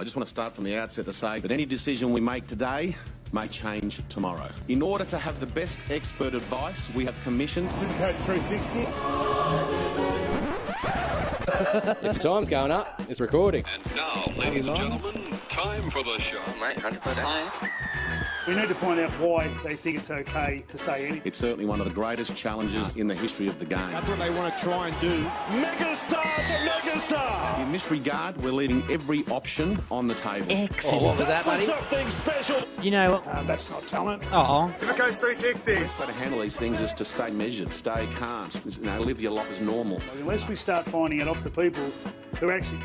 I just want to start from the outset to say that any decision we make today may change tomorrow. In order to have the best expert advice, we have commissioned Supercoach 360. If the time's going up, it's recording. And now, ladies and gentlemen, time for the show. Mate, 100%. We need to find out why they think it's okay to say anything. It's certainly one of the greatest challenges in the history of the game. That's what they want to try and do. Megastar to megastar! In this regard, we're leaving every option on the table. Excellent. Oh, what was that, buddy? Something special. You know... that's not talent. Uh-oh. Supercoach 360. The best way to handle these things is to stay measured, stay calm, you know, live your life as normal. Unless we start finding it off the people... who actually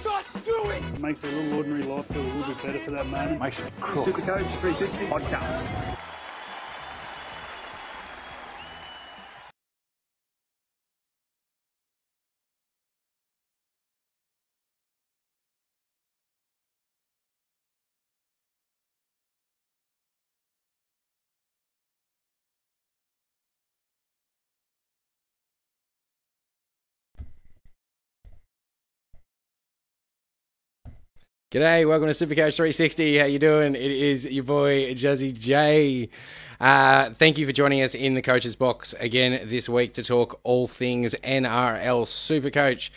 do it. It makes their little ordinary life feel a little bit better for that moment. Makes it cool. Supercoach 360 podcast. G'day, welcome to Supercoach 360. How you doing? It is your boy Jazzy J. Thank you for joining us in the Coach's Box again this week to talk all things NRL Supercoach.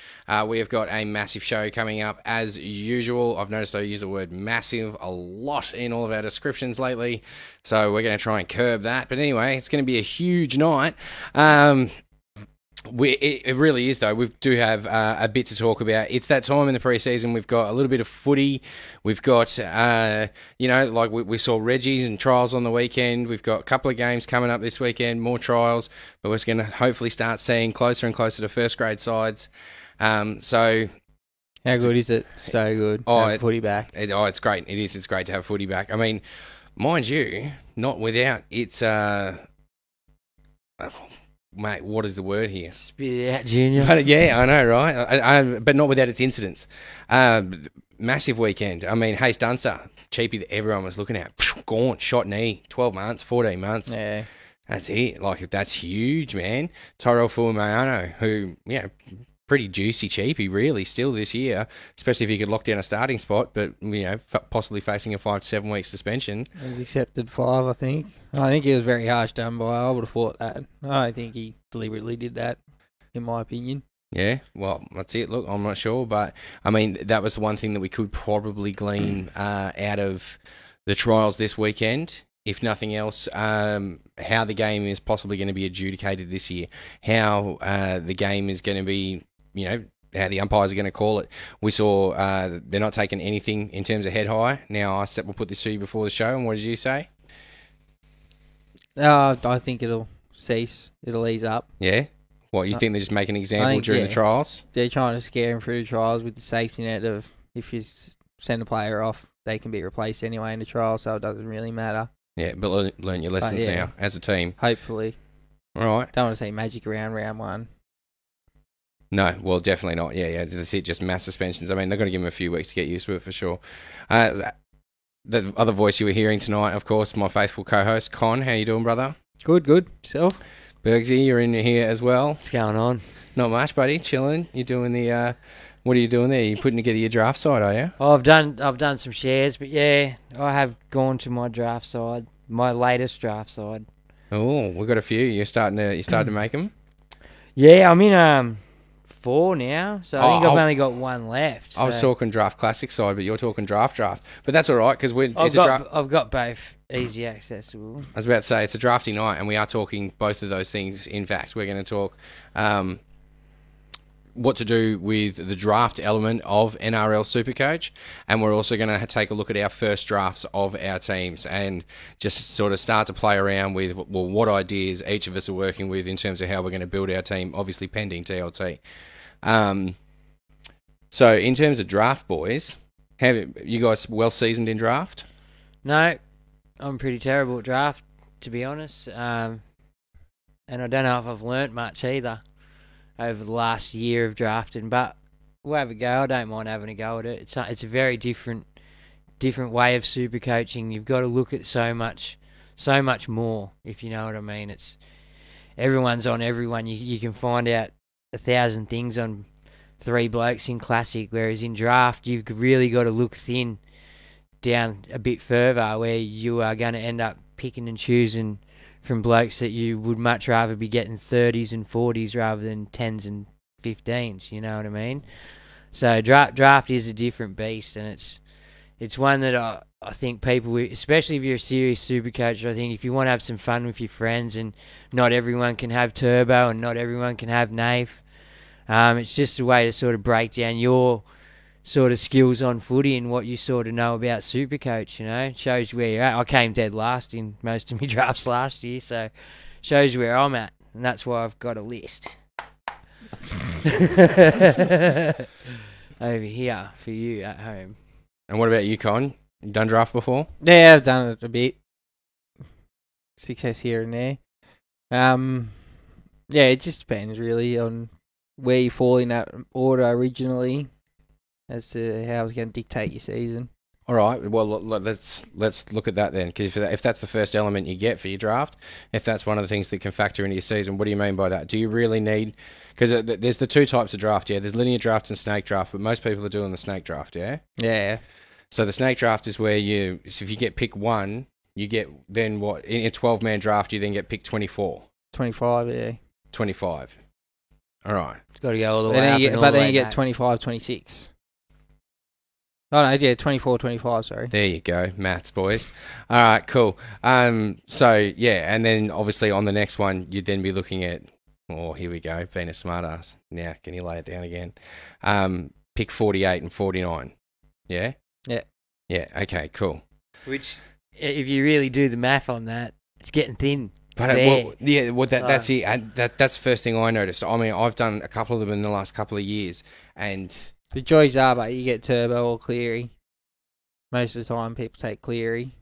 We have got a massive show coming up as usual. I've noticed I use the word massive a lot in all of our descriptions lately, so we're going to try and curb that. But anyway, it's going to be a huge night. It really is, though. We do have a bit to talk about. It's that time in the preseason. We've got a little bit of footy. We've got, you know, like we saw Reggie's and trials on the weekend. We've got a couple of games coming up this weekend, more trials, but we're going to hopefully start seeing closer and closer to first grade sides. So... how good is it? So good. Oh, footy back. It's great. It is. It's great to have footy back. I mean, mind you, not without its... mate, what is the word here? Spit it out, Junior. But yeah, I know, right? But not without its incidents. Massive weekend. I mean, Hayes Dunster, cheapie that everyone was looking at. Gaunt, shot knee, 12 months, 14 months. Yeah. That's it. Like, that's huge, man. Tyrell Fuimano, who, yeah, pretty juicy cheapie, really, still this year, especially if he could lock down a starting spot, but, you know, possibly facing a 5 to 7 week suspension. He's accepted 5, I think. I think he was very harsh done by. I would have thought that. I don't think he deliberately did that, in my opinion. Yeah, well, that's it. Look, I'm not sure, but, I mean, that was the one thing that we could probably glean out of the trials this weekend, if nothing else, how the game is possibly going to be adjudicated this year, how the game is going to be, you know, how the umpires are going to call it. We saw they're not taking anything in terms of head high. Now, I said we'll put this to you before the show, and what did you say? I think it'll cease. It'll ease up. Yeah? What, you think they just make an example during the trials? They're trying to scare him through the trials with the safety net of if you send a player off, they can be replaced anyway in the trial, so it doesn't really matter. Yeah, but learn your lessons now as a team. Hopefully. All right. Don't want to see magic around round one. No, well, definitely not. Yeah, that's it, just mass suspensions. I mean, they're going to give him a few weeks to get used to it for sure. The other voice you were hearing tonight, of course, my faithful co-host, Con. How you doing, brother? Good, good. Yourself? Bergsy, you're in here as well. What's going on? Not much, buddy. Chilling. You're doing the... what are you doing there? You're putting together your draft side, are you? Oh, I've done some shares, but yeah, I have gone to my draft side, my latest draft side. Oh, we've got a few. You're starting to make them? Yeah, I'm in 4 now, so I think I've only got 1 left. So. I was talking draft classic side, but you're talking draft. But that's all right, because I've got both easy accessible. I was about to say, it's a drafty night, and we are talking both of those things. In fact, we're going to talk what to do with the draft element of NRL Supercoach, and we're also going to take a look at our first drafts of our teams and just sort of start to play around with, well, what ideas each of us are working with in terms of how we're going to build our team, obviously pending TLT. So in terms of draft, boys, have you guys well seasoned in draft? No, I'm pretty terrible at draft, to be honest, and I don't know if I've learnt much either over the last year of drafting, but we'll have a go. I don't mind having a go at it. It's a very different way of super coaching. You've got to look at so much more, if you know what I mean. It's everyone's on everyone. You can find out 1,000 things on 3 blokes in classic, whereas in draft you've really got to look thin down a bit further where you are going to end up picking and choosing from blokes that you would much rather be getting 30s and 40s rather than 10s and 15s, you know what I mean? So draft is a different beast, and it's one that I think people, especially if you're a serious super coach, I think if you want to have some fun with your friends, and not everyone can have Turbo and not everyone can have Nafe, it's just a way to sort of break down your sort of skills on footy and what you sort of know about Supercoach, you know. It shows you where you're at. I came dead last in most of my drafts last year, so it shows you where I'm at, and that's why I've got a list over here for you at home. And what about you, Con? You done draft before? Yeah, I've done it a bit. Success here and there. Yeah, it just depends really on where you fall in that order originally, as to how it's going to dictate your season. All right. Well, let's look at that then, because if that's the first element you get for your draft, if that's one of the things that can factor into your season, what do you mean by that? Do you really need? Because there's the two types of draft. Yeah, there's linear draft and snake draft, but most people are doing the snake draft. Yeah. Yeah. So the snake draft is where you, so if you get pick 1, you get then what, in a 12-man draft, you then get pick 24. 25, yeah. 25. All right. It's got to go all the way up. But then you get 25, 26. Oh, no, yeah, 24, 25, sorry. There you go. Maths, boys. All right, cool. So, yeah, and then obviously on the next one, you'd then be looking at, oh, here we go, being a smartass. Now, can you lay it down again? Pick 48 and 49, yeah? Yeah. Yeah, okay, cool. Which, if you really do the math on that, it's getting thin. But that's it. That's the first thing I noticed. I mean, I've done a couple of them in the last couple of years, and... The joys are, but you get Turbo or Cleary. Most of the time, people take Cleary.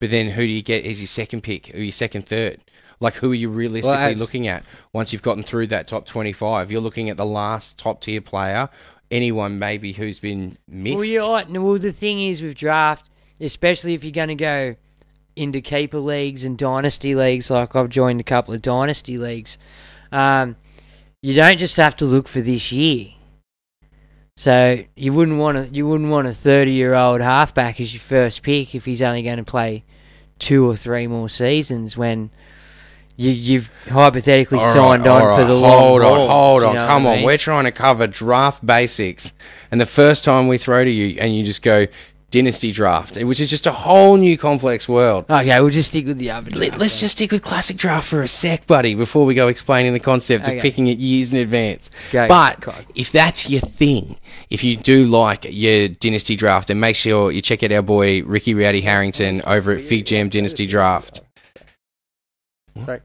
But then who do you get as your second pick? Who your second, third? Like, who are you realistically looking at? Once you've gotten through that top 25, you're looking at the last top-tier player, anyone maybe who's been missed. Well, you're right. Well, the thing is with draft, especially if you're going to go into keeper leagues and dynasty leagues, like I've joined a couple of dynasty leagues, you don't just have to look for this year. So you wouldn't want a 30-year-old halfback as your first pick if he's only going to play 2 or 3 more seasons, when you've hypothetically signed on for the long haul. Hold on, come on. We're trying to cover draft basics, and the first time we throw to you, and you just go dynasty draft, which is just a whole new complex world. Okay, we'll just stick with the other. Let's just stick with classic draft for a sec, buddy, before we go explaining the concept of picking it years in advance. Okay. But if that's your thing, if you do like your dynasty draft, then make sure you check out our boy Ricky Rowdy Harrington over at Fig Jam Dynasty Draft. Sorry.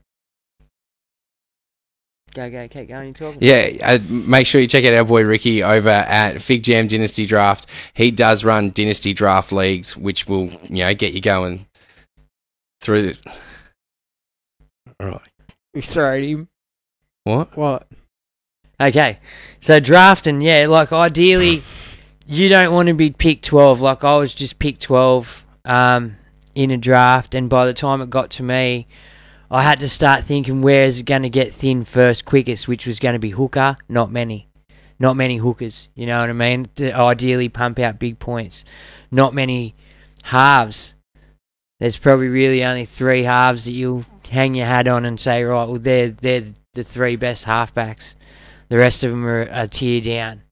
Go, keep going, you're talking. Yeah, make sure you check out our boy Ricky over at Fig Jam Dynasty Draft. He does run Dynasty Draft Leagues, which will, you know, get you going through the... All right. You throwed him. What? Okay, so drafting, yeah, like ideally you don't want to be pick 12. Like I was just pick 12 in a draft, and by the time it got to me, I had to start thinking where is it going to get thin first quickest, which was going to be hooker. Not many hookers, you know what I mean, to ideally pump out big points. Not many halves. There's probably really only 3 halves that you'll hang your hat on and say, right, well, they're the 3 best halfbacks. The rest of them are tier down.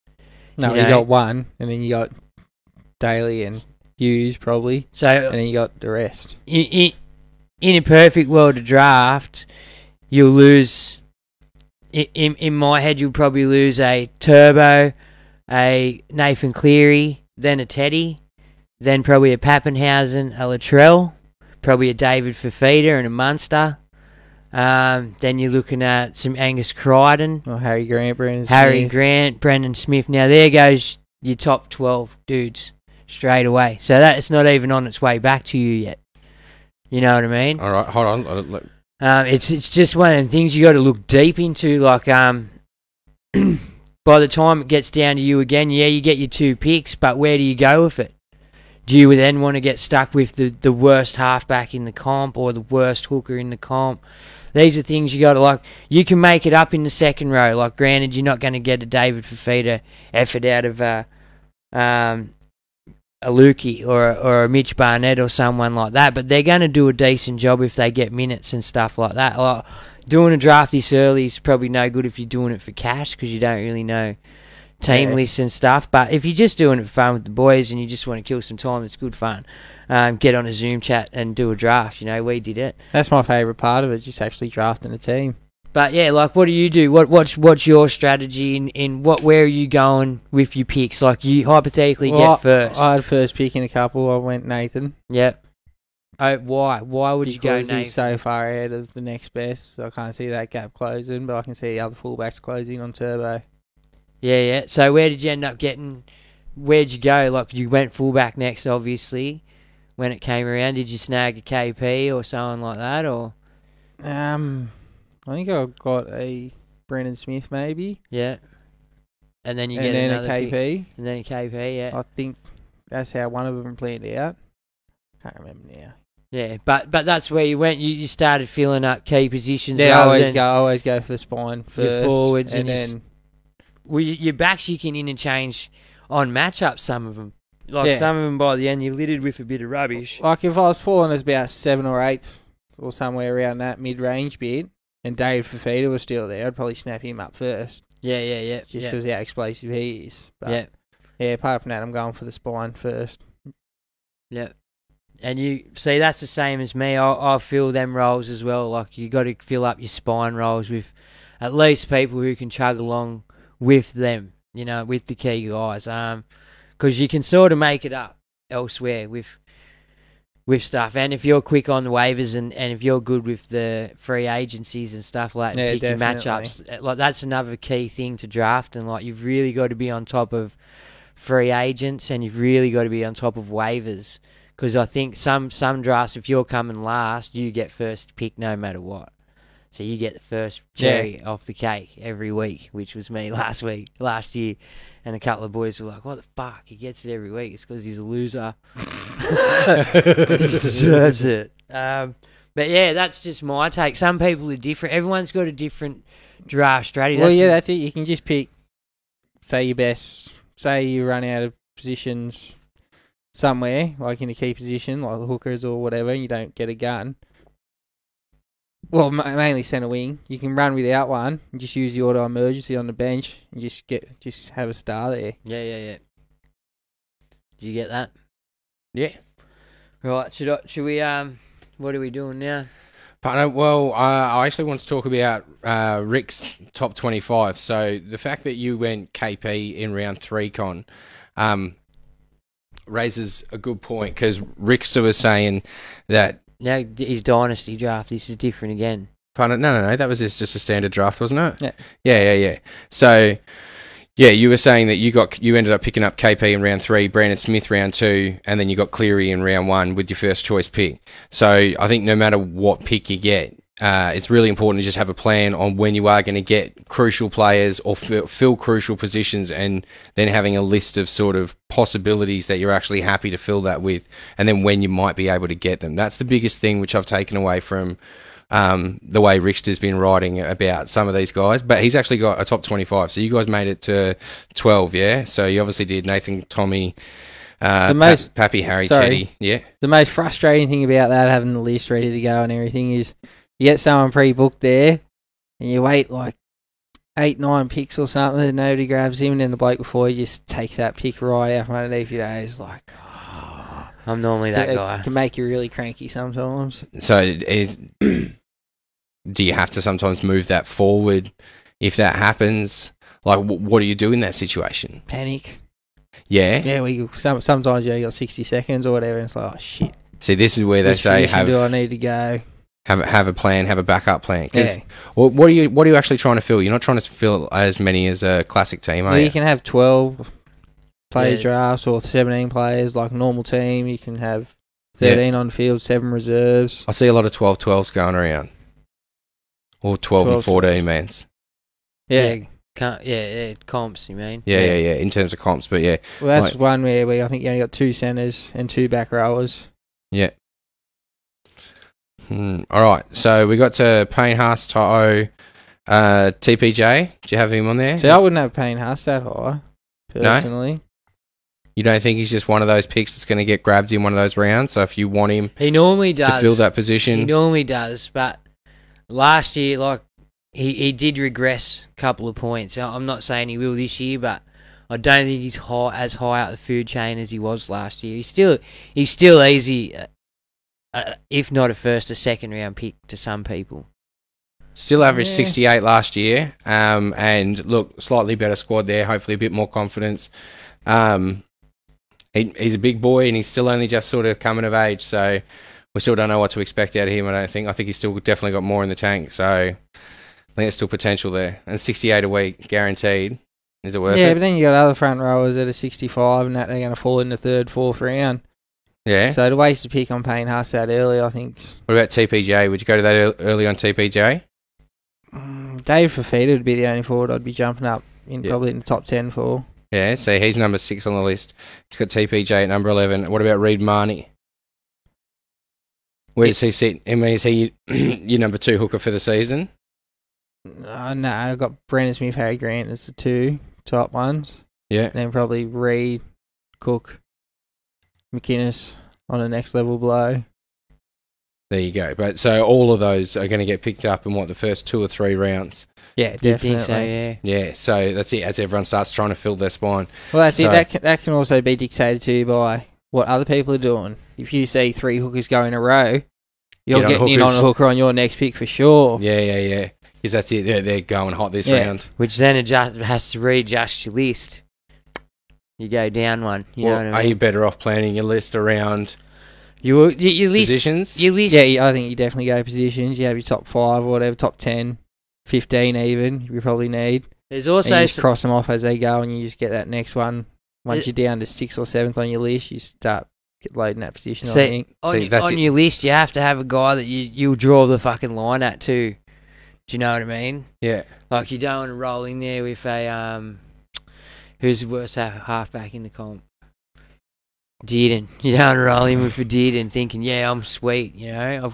No, you got one, and then you got Daly and Hughes probably, so, and then you got the rest. In a perfect world of draft, you'll lose, in my head, you'll probably lose a Turbo, a Nathan Cleary, then a Teddy, then probably a Pappenhausen, a Latrell, probably a David Fafita and a Munster. Then you're looking at some Angus Crichton. Or Harry Grant, Brendan Smith. Now there goes your top 12 dudes straight away. So that it's not even on its way back to you yet. You know what I mean? All right, hold on. Look. It's just one of the things you got to look deep into. Like by the time it gets down to you again, yeah, you get your 2 picks, but where do you go with it? Do you then want to get stuck with the worst halfback in the comp or the worst hooker in the comp? These are things you got to like. You can make it up in the second row. Like, granted, you're not going to get a David Fafita effort out of a Lukey or a Mitch Barnett or someone like that, but they're going to do a decent job if they get minutes and stuff like that. Like, doing a draft this early is probably no good if you're doing it for cash because you don't really know team lists and stuff, but if you're just doing it for fun with the boys and you just want to kill some time, it's good fun. Get on a Zoom chat and do a draft. You know, we did it. That's my favourite part of it, just actually drafting a team. But yeah, like, what do you do? What's your strategy in where are you going with your picks? Like, you hypothetically get first. I had first pick in a couple. I went Nathan. Yep. Oh, why? Why would you go Nathan? He's so far ahead of the next best, so I can't see that gap closing, but I can see the other fullbacks closing on Turbo. Yeah, yeah. So where did you end up getting? Where'd you go? Like, you went fullback next, obviously. When it came around, did you snag a KP or someone like that, or? I think I got a Brendan Smith, maybe. Yeah. And then you get another a KP. And then a KP, yeah. I think that's how one of them played out. Can't remember now. Yeah, but that's where you went. You started filling up key positions. Yeah, I always go for the spine first. Your forwards and then... Well, your backs you can interchange on matchups, some of them. Like, some of them by the end, you're littered with a bit of rubbish. Like, if I was falling, it's about 7th or 8th or somewhere around that mid-range bit. And David Fafita was still there, I'd probably snap him up first. Yeah, yeah, yeah. Just because how explosive he is. But yeah, apart from that, I'm going for the spine first. Yeah. And you see, that's the same as me. I fill them roles as well. Like, you got to fill up your spine roles with at least people who can chug along with them, you know, with the key guys. Because you can sort of make it up elsewhere with stuff, and if you're quick on the waivers and if you're good with the free agencies and stuff like that, and picking matchups, like, that's another key thing to draft. And like, you've really got to be on top of free agents and you've really got to be on top of waivers, because I think some drafts, if you're coming last, you get first pick no matter what, so you get the first cherry off the cake every week, which was me last year. And a couple of boys were like, what the fuck? He gets it every week. It's because he's a loser. He deserves it. But yeah, that's just my take. Some people are different. Everyone's got a different draft strategy. Well, that's it. You can just pick, say, your best. Say you run out of positions somewhere, like in a key position, like the hookers or whatever, and you don't get a gun. Well, mainly centre wing. You can run without one and just use the auto emergency on the bench and just have a star there. Yeah, yeah, yeah. Do you get that? Yeah. Right. Should we? What are we doing now? Partner. Well, I actually want to talk about Rick's top 25. So the fact that you went KP in round 3, Con, raises a good point, because Rickster was saying that. Now his dynasty draft, this is different again. Pardon? No. That was just a standard draft, wasn't it? Yeah. So, yeah, you were saying that you ended up picking up KP in round 3, Brandon Smith round 2, and then you got Cleary in round 1 with your first choice pick. So I think no matter what pick you get, it's really important to just have a plan on when you are going to get crucial players or fill crucial positions, and then having a list of sort of possibilities that you're actually happy to fill that with, and then when you might be able to get them. That's the biggest thing which I've taken away from the way Rickster's been writing about some of these guys. But he's actually got a top 25, so you guys made it to 12, yeah? So you obviously did Nathan, Tommy, Pappy, Harry, Teddy, yeah? The most frustrating thing about that, having the list ready to go and everything, is... you get someone pre-booked there, and you wait like 8-9 picks or something, and nobody grabs him, and then the bloke before you just takes that pick right out from underneath you. It's like, oh, I'm normally that guy. It can make you really cranky sometimes. So do you have to sometimes move that forward if that happens? Like, what do you do in that situation? Panic. Yeah? Yeah, sometimes you got 60 seconds or whatever, and it's like, oh, shit. See, this is where they say, do I need to go? Have a plan, have a backup plan. Yeah. What are you actually trying to fill? You're not trying to fill as many as a classic team, are you? You can have 12 player drafts or 17 players, like normal team. You can have 13 on field, 7 reserves. I see a lot of 12-12s going around, or 12 and 14 mans. Yeah, comps, you mean? Yeah, in terms of comps, but yeah. Well, that's like, one where I think you only got 2 centres and 2 back rowers. Yeah. All right, so we got to Payne Haas, Ta'o, TPJ. Do you have him on there? See, I wouldn't have Payne Haas that high, personally. You don't think he's just one of those picks that's going to get grabbed in one of those rounds? So if you want him he normally does. To fill that position. He normally does. But last year, like, he did regress a couple of points. I'm not saying he will this year, but I don't think he's as high up the food chain as he was last year. He's still easy, if not a first, a second-round pick to some people. Still averaged 68 last year. And, look, slightly better squad there, hopefully a bit more confidence. He's a big boy and he's still only just sort of coming of age, so we still don't know what to expect out of him, I don't think. I think he's still definitely got more in the tank, so I think there's still potential there. And 68 a week, guaranteed. Is it worth it? Yeah, but then you got other front rowers that are 65 and that they're going to fall in the third, fourth round. Yeah. So to waste a pick on Payne Huss that early, I think. What about TPJ? Would you go to that early on TPJ? Dave Fafita would be the only forward I'd be jumping up in probably in the top 10 for. Yeah, so he's number 6 on the list. He's got TPJ at number 11. What about Reid Marnie? Where does he sit? I mean, is he your number 2 hooker for the season? No, I've got Brendan Smith, Harry Grant as the 2 top ones. Yeah. And then probably Reid, Cook, McInnes on the next level below. There you go. But so all of those are going to get picked up in what, the first 2 or 3 rounds. Yeah, definitely. You think so, yeah. Yeah, so that's it. As everyone starts trying to fill their spine. Well, that's it. That can also be dictated to you by what other people are doing. If you see 3 hookers go in a row, you're getting in on a hooker on your next pick for sure. Yeah. Because that's it. They're going hot this round. Which then has to readjust your list. You go down one. You know what I mean? Are you better off planning your list around... You list positions. Yeah, I think you definitely go positions. You have your top 5 or whatever, top 10, 15 even. You probably need. There's also and you just cross them off as they go, and you just get that next one. Once you're down to 6th or 7th on your list, you start loading that position. On your list, you have to have a guy that you'll draw the fucking line at too. Do you know what I mean? Yeah. Like you don't want to roll in there with a who's the worst halfback in the comp. Dearden. You don't roll him with a Dearden thinking, yeah, I'm sweet, you know.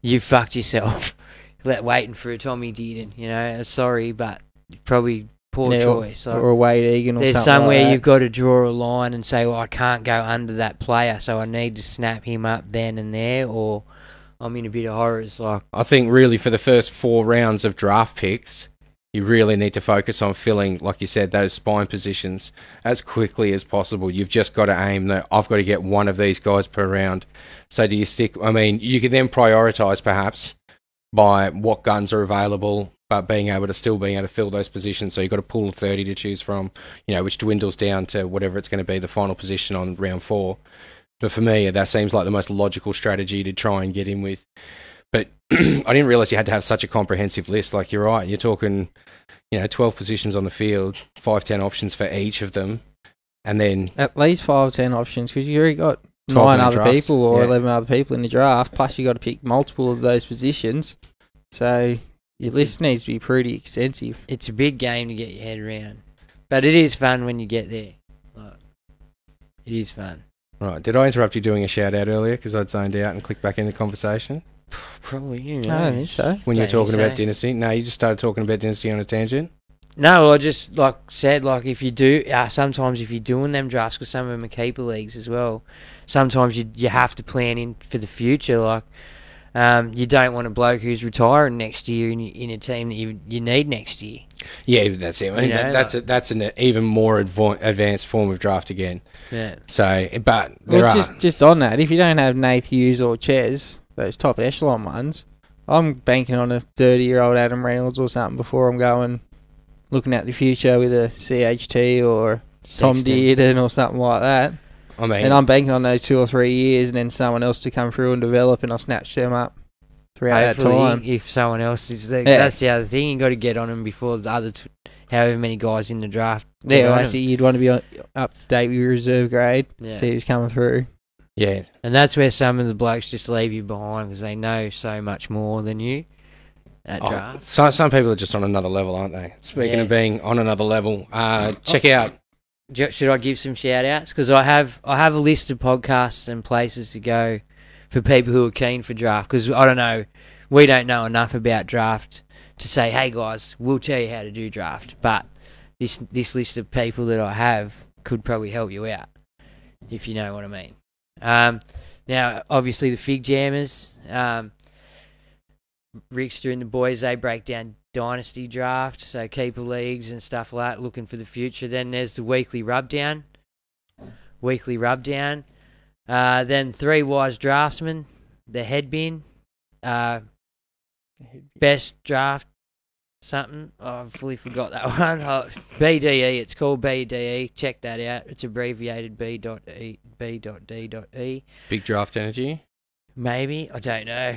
You fucked yourself. Waiting for a Tommy Dearden, you know. Sorry, but probably poor choice. Or a Wade Egan or something. There's somewhere like that. You've got to draw a line and say, well, I can't go under that player, so I need to snap him up then and there, or I'm in a bit of horrors. Like, I think really for the first 4 rounds of draft picks, you really need to focus on filling, like you said, those spine positions as quickly as possible. You've just got to aim that I've got to get one of these guys per round. So do you stick? I mean, you can then prioritise perhaps by what guns are available, but being able to fill those positions. So you've got a pool of 30 to choose from, you know, which dwindles down to whatever it's going to be the final position on round 4. But for me, that seems like the most logical strategy to try and get in with. But I didn't realise you had to have such a comprehensive list. Like, you're right. You're talking, you know, 12 positions on the field, 5-10 options for each of them. And then... At least 5-10 options, because you've already got 9 other people or 11 other people in the draft, plus you got to pick multiple of those positions. So your list needs to be pretty extensive. It's a big game to get your head around. But it is fun when you get there. Like, it is fun. Right. Did I interrupt you doing a shout-out earlier because I'd zoned out and clicked back in the conversation? Probably, you know. I don't think so. When you're talking about Dynasty. No, you just started talking about Dynasty on a tangent? No, I just said, if you do, sometimes if you're doing them drafts, because some of them are keeper leagues as well, sometimes you have to plan in for the future. Like, you don't want a bloke who's retiring next year in a team that you need next year. Yeah, that's it. I mean, that's an even more advanced form of draft again. Yeah. So, but just on that, if you don't have Nath Hughes or Chez, those top echelon ones, I'm banking on a 30-year-old Adam Reynolds or something before I'm going looking at the future with a CHT or Tom Dearden or something like that. I mean, and I'm banking on those 2 or 3 years and then someone else to come through and develop, and I'll snatch them up throughout that time. If someone else is there, that's the other thing. You've got to get on them before the other however many guys in the draft. Yeah, well, that's it. You'd want to be up to date with your reserve grade, see who's coming through. Yeah. And that's where some of the blokes just leave you behind because they know so much more than you at draft. So some people are just on another level, aren't they? Speaking of being on another level, check out. Should I give some shout-outs? Because I have a list of podcasts and places to go for people who are keen for draft because, I don't know, we don't know enough about draft to say, hey, guys, we'll tell you how to do draft. But this list of people that I have could probably help you out. if you know what I mean. Now, obviously, the Fig Jammers, Rickster and the boys, they break down dynasty drafts, so keeper leagues and stuff like that, looking for the future. Then there's the Weekly Rubdown. Then Three Wise Draftsmen, The Headbin, Best Draft something. Oh, I fully forgot that one. Oh, BDE, it's called BDE. Check that out. It's abbreviated B.D.E. Big Draft Energy? Maybe. I don't know.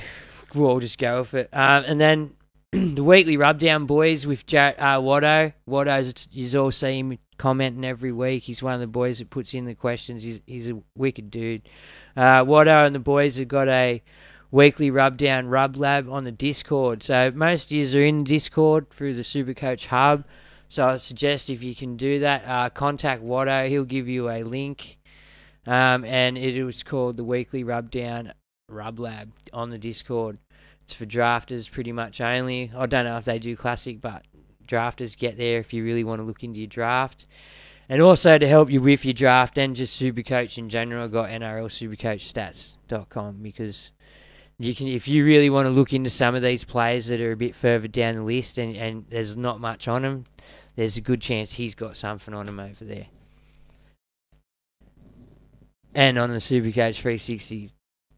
We'll just go with it. And then the Weekly Rubdown boys with Watto. Watto's, you all see him commenting every week. He's one of the boys that puts in the questions. He's a wicked dude. Watto and the boys have got a Weekly Rubdown Rub Lab on the Discord. So most years are in Discord through the Supercoach Hub. So I suggest if you can do that, contact Watto. He'll give you a link. And it was called the Weekly Rubdown Rub Lab on the Discord. It's for drafters pretty much only. I don't know if they do classic, but drafters, get there if you really want to look into your draft. And also to help you with your draft and just Supercoach in general, I've got nrlsupercoachstats.com, because you can, if you really want to look into some of these players that are a bit further down the list and there's not much on them, there's a good chance he's got something on him over there. And on the Supercoach360.com,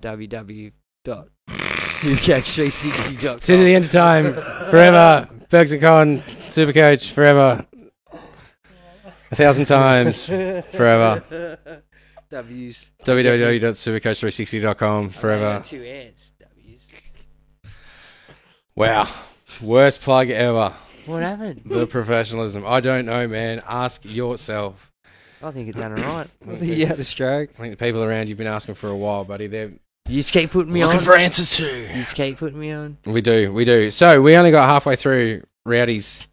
www.supercoach360.com. To the end of time, forever. Bergs and Con, Supercoach, forever. 1,000 times, forever. W's. www.supercoach360.com forever. Two ants, W's. Wow. Worst plug ever. What happened? The professionalism. I don't know, man. Ask yourself. I think it's done alright. I think you had a stroke. I think the people around you've been asking for a while, buddy. They're you just keep putting me looking on. Looking for answers too. You just keep putting me on. We do. We do. So we only got halfway through Rowdy's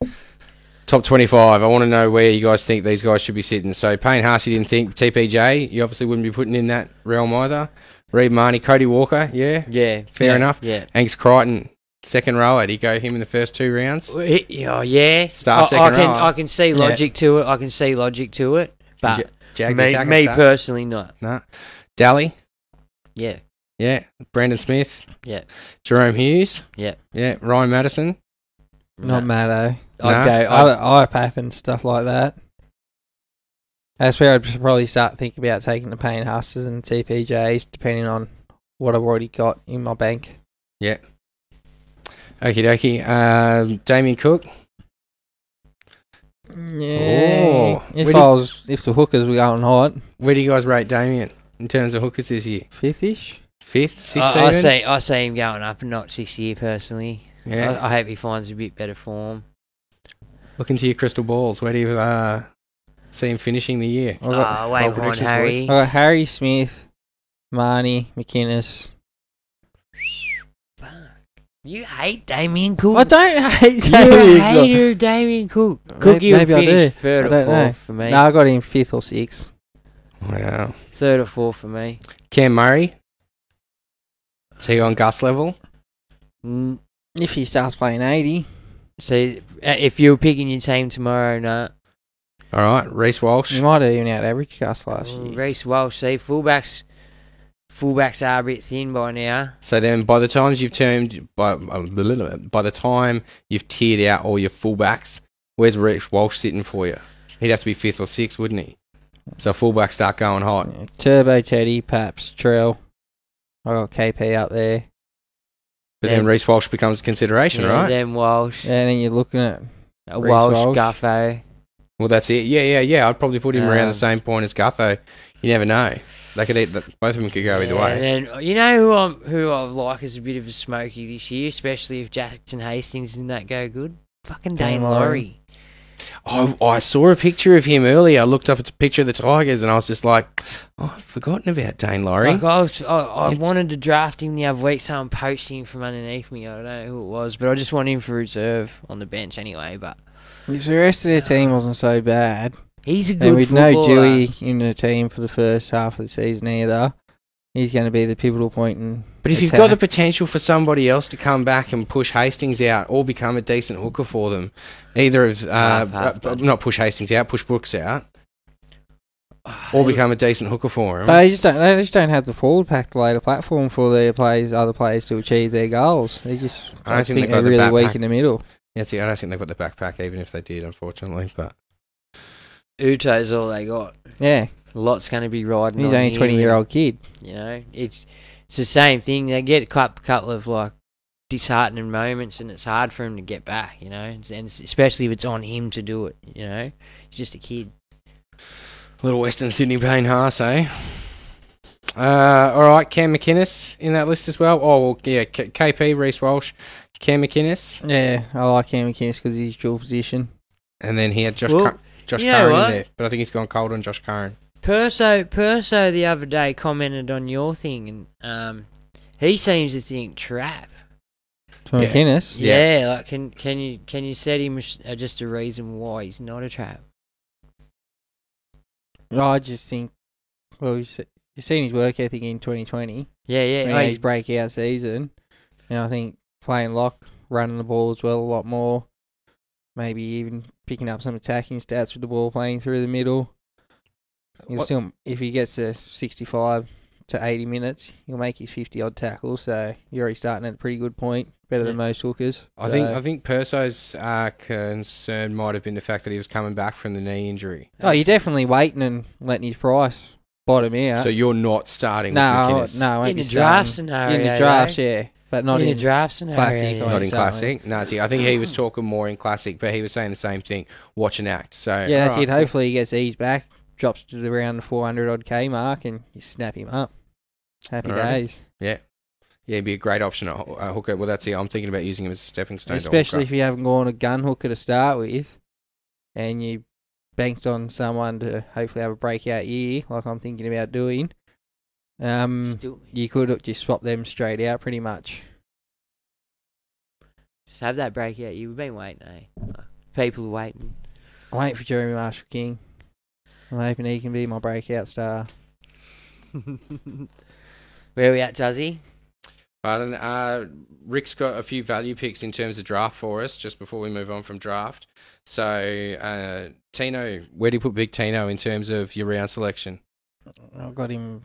Top 25. I want to know where you guys think these guys should be sitting. So Payne Haas, you didn't think TPJ. You obviously wouldn't be putting in that realm either. Reid Marnie, Cody Walker, yeah? Yeah. Fair enough. Yeah. Angus Crichton, second rower. Did he go him in the first two rounds? Oh, yeah. Star second rower. I can see logic to it. I can see logic to it. But me personally, not. No. Daly? Yeah. Yeah. Brandon Smith? Yeah. Jerome Hughes? Yeah. Yeah. Ryan Madison? Not Maddo. I'd go IPAF and stuff like that. That's where I'd probably start thinking about taking the Payne Husters and TPJs, depending on what I've already got in my bank. Yeah. Okie dokie. Damien Cook. Yeah. Oh, if the hookers were going hot. Where do you guys rate Damien in terms of hookers this year? Fifth-ish? Fifth? Sixth? I see him going up a notch this year personally. Yeah. I hope he finds a bit better form. Look into your crystal balls. Where do you see him finishing the year? Wait behind Harry. I've got Harry Smith, Marnie, McInnes. Fuck. You hate Damien Cook. I don't hate Damien Cook. You're a hater of Damien Cook. Cookie would finish third or fourth for me. No, I got him fifth or sixth. Wow. Third or fourth for me. Cam Murray. Is he on Gus level? If he starts playing 80. So, if you're picking your team tomorrow, no. All right, Reece Walsh. You might have even out average cast last year. Reece Walsh, see, fullbacks are a bit thin by now. So then, by the time you've tiered out all your fullbacks, where's Reece Walsh sitting for you? He'd have to be fifth or sixth, wouldn't he? So fullbacks start going hot. Yeah, Turbo, Teddy, Paps, Trell. I got KP up there. But then Reece Walsh becomes a consideration, right? Then Walsh. And then you're looking at Walsh, Gutho. Well, that's it. Yeah. I'd probably put him around the same point as Gutho. You never know. They could both of them could go either way. And then, you know who I like is a bit of a smoky this year, especially if Jackson Hastings didn't that go good. Fucking Dane Laurie. Oh, I saw a picture of him earlier. I looked up a picture of the Tigers, and I was just like, oh, I've forgotten about Dane Laurie. Like I wanted to draft him the other week, so I'm poaching him from underneath me. I don't know who it was, but I just want him for reserve on the bench anyway. But the rest of their team wasn't so bad. He's a good footballer. And with no Dewey in the team for the first half of the season either, he's going to be the pivotal point in But if attack. You've got the potential for somebody else to come back and push Hastings out or become a decent hooker for them, either of... not push Hastings out, push Brooks out. or become a decent hooker for him. But they just don't have the forward pack to lay the platform for their players, other players to achieve their goals. They just I think they're really weak in the middle. Yeah, I don't think they've got the backpack, even if they did, unfortunately. But Uto's all they got. Yeah, Lot's going to be riding. He's on only a 20-year-old kid. You know, it's the same thing. They get a couple of like disheartening moments, and it's hard for him to get back. You know, and especially if it's on him to do it. You know, he's just a kid. Little Western Sydney Payne Haas, eh? All right, Cam McInnes in that list as well. Oh, well, yeah, KP, Reece Walsh, Cam McInnes. Yeah, I like Cam McInnes because he's dual position. And then he had Josh Curran in there, but I think he's gone cold on Josh Curran. Perso the other day commented on your thing, and he seems to think trap. From McInnes? Yeah, like can you set him just a reason why he's not a trap? I just think, well, you've seen his work ethic in 2020. Yeah, yeah. His breakout season. And I think playing lock, running the ball as well a lot more, maybe even picking up some attacking stats with the ball playing through the middle. If he gets to 65 to 80 minutes, he'll make his 50-odd tackles. So you're already starting at a pretty good point, better than most hookers. I think Perso's concern might have been the fact that he was coming back from the knee injury. Oh, you're definitely waiting and letting his price bottom out. So you're not starting with McInnes? No, in the draft scenario. In the draft, yeah. But not in the draft scenario. Classic, not in classic. No, see, I think he was talking more in classic, but he was saying the same thing. Watch and act. So yeah, that's it. Hopefully he gets eased back, drops to around the 400-odd K mark, and you snap him up. Happy days. Yeah. Yeah, he'd be a great option at hooker. Well, that's it. I'm thinking about using him as a stepping stone. Especially if you haven't gone a gun hooker to start with and you banked on someone to hopefully have a breakout year, like I'm thinking about doing. You could just swap them straight out pretty much. Just have that breakout. You've been waiting, eh? People are waiting. I'm waiting for Jeremy Marshall-King. I'm hoping he can be my breakout star. Where are we at, Tuzzy? Pardon. Rick's got a few value picks in terms of draft for us just before we move on from draft. So, Tino, where do you put Big Tino in terms of your round selection? I've got him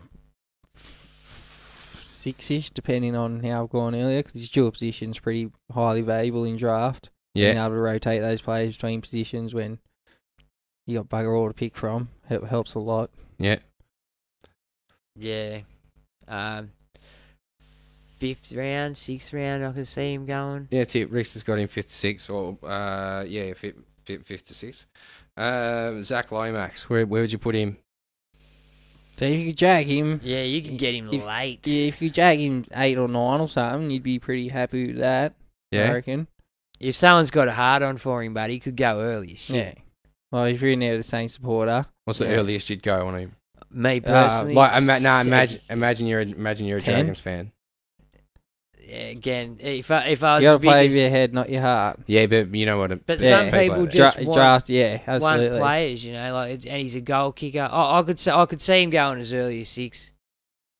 six-ish, depending on how I've gone earlier, because his dual position's pretty highly valuable in draft. Yeah. Being able to rotate those players between positions when you got bugger all to pick from, it helps a lot. Yeah. Yeah. Fifth round, sixth round, I could see him going. Yeah, that's it. Rex has got him fifth to sixth, or fifth to sixth. Zach Lomax, where would you put him? So if you could jag him, yeah, you can get him late. Yeah, if you jag him 8 or 9 or something, you'd be pretty happy with that. Yeah, I reckon. If someone's got a hard on for him, buddy, he could go early. Shit. Yeah. Well, if you're in there the same supporter, what's the earliest you'd go on him? Me personally, imagine you're a Dragons fan. Again, if I was you gotta play with your head, not your heart. Yeah, but you know what? Some people just want draft. Yeah, absolutely. One players, you know, like, and he's a goal kicker. Oh, I could see him going as early as 6.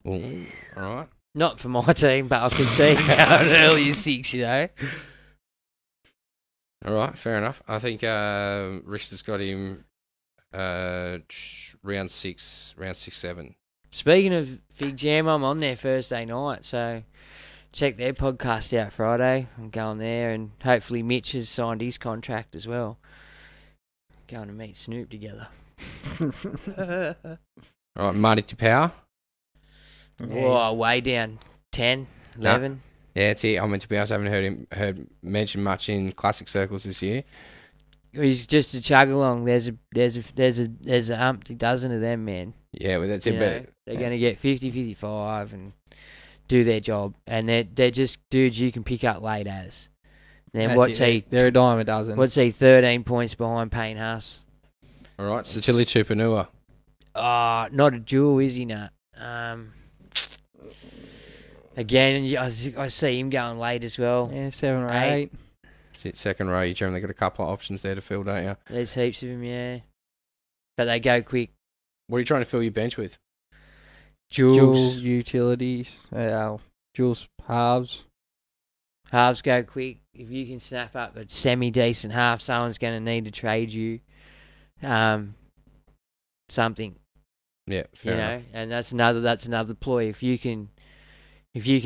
Ooh, all right. Not for my team, but I could see him going early as 6. You know. All right, fair enough. I think Richter's got him round 6, 7. Speaking of Fig Jam, I'm on there Thursday night, so. Check their podcast out Friday. I'm going there, and hopefully Mitch has signed his contract as well. Going to meet Snoop together. All right, Marty Tapau. Oh, way down 10, 11. No. Yeah, that's it. I mean, to be honest, I haven't heard mentioned much in classic circles this year. He's just a chug along. There's a dozen of them, man. Yeah, well, that's it. But they're going to get 50, 55, and do their job, and they're just dudes you can pick up late as. Then what's he? They're a dime a dozen. What's he? 13 points behind Payne Haas. All right, Satili Tupanua. Not a duel, is he? Nut. Again, I see him going late as well. Yeah, 7 or 8. That's it, second row. You generally got a couple of options there to fill, don't you? There's heaps of them, yeah. But they go quick. What are you trying to fill your bench with? Dual utilities, dual halves. Halves go quick. If you can snap up a semi-decent half, someone's going to need to trade you something. Yeah, fair enough. And that's another ploy. If you can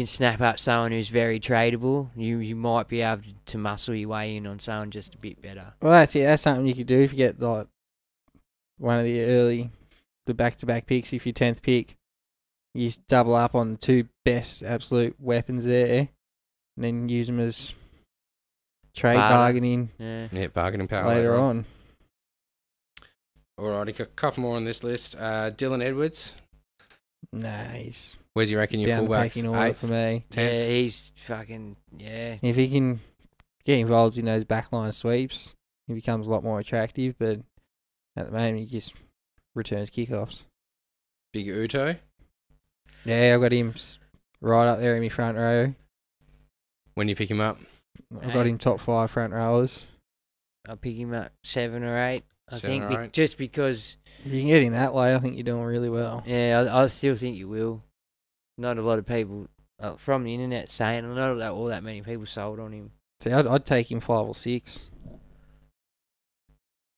snap up someone who's very tradable, you might be able to muscle your way in on someone just a bit better. Well, that's it. That's something you could do if you get like one of the back-to-back picks. If your 10th pick, you double up on the two best absolute weapons there, and then use them as trade bargaining. Yeah, bargaining power later on. All right, I got a couple more on this list. Dylan Edwards. Nice. Where's he ranking your fullbacks? Eighth for me. 10th? Yeah, he's fucking, yeah. If he can get involved in those backline sweeps, he becomes a lot more attractive, but at the moment he just returns kickoffs. Big Uto? Yeah, I've got him right up there in my front row. When do you pick him up? I've got him top 5 front rowers. I'll pick him up 7 or 8. I think just because... If you can get him that way, I think you're doing really well. Yeah, I still think you will. Not a lot of people from the internet saying, not all that many people sold on him. See, I'd take him 5 or 6.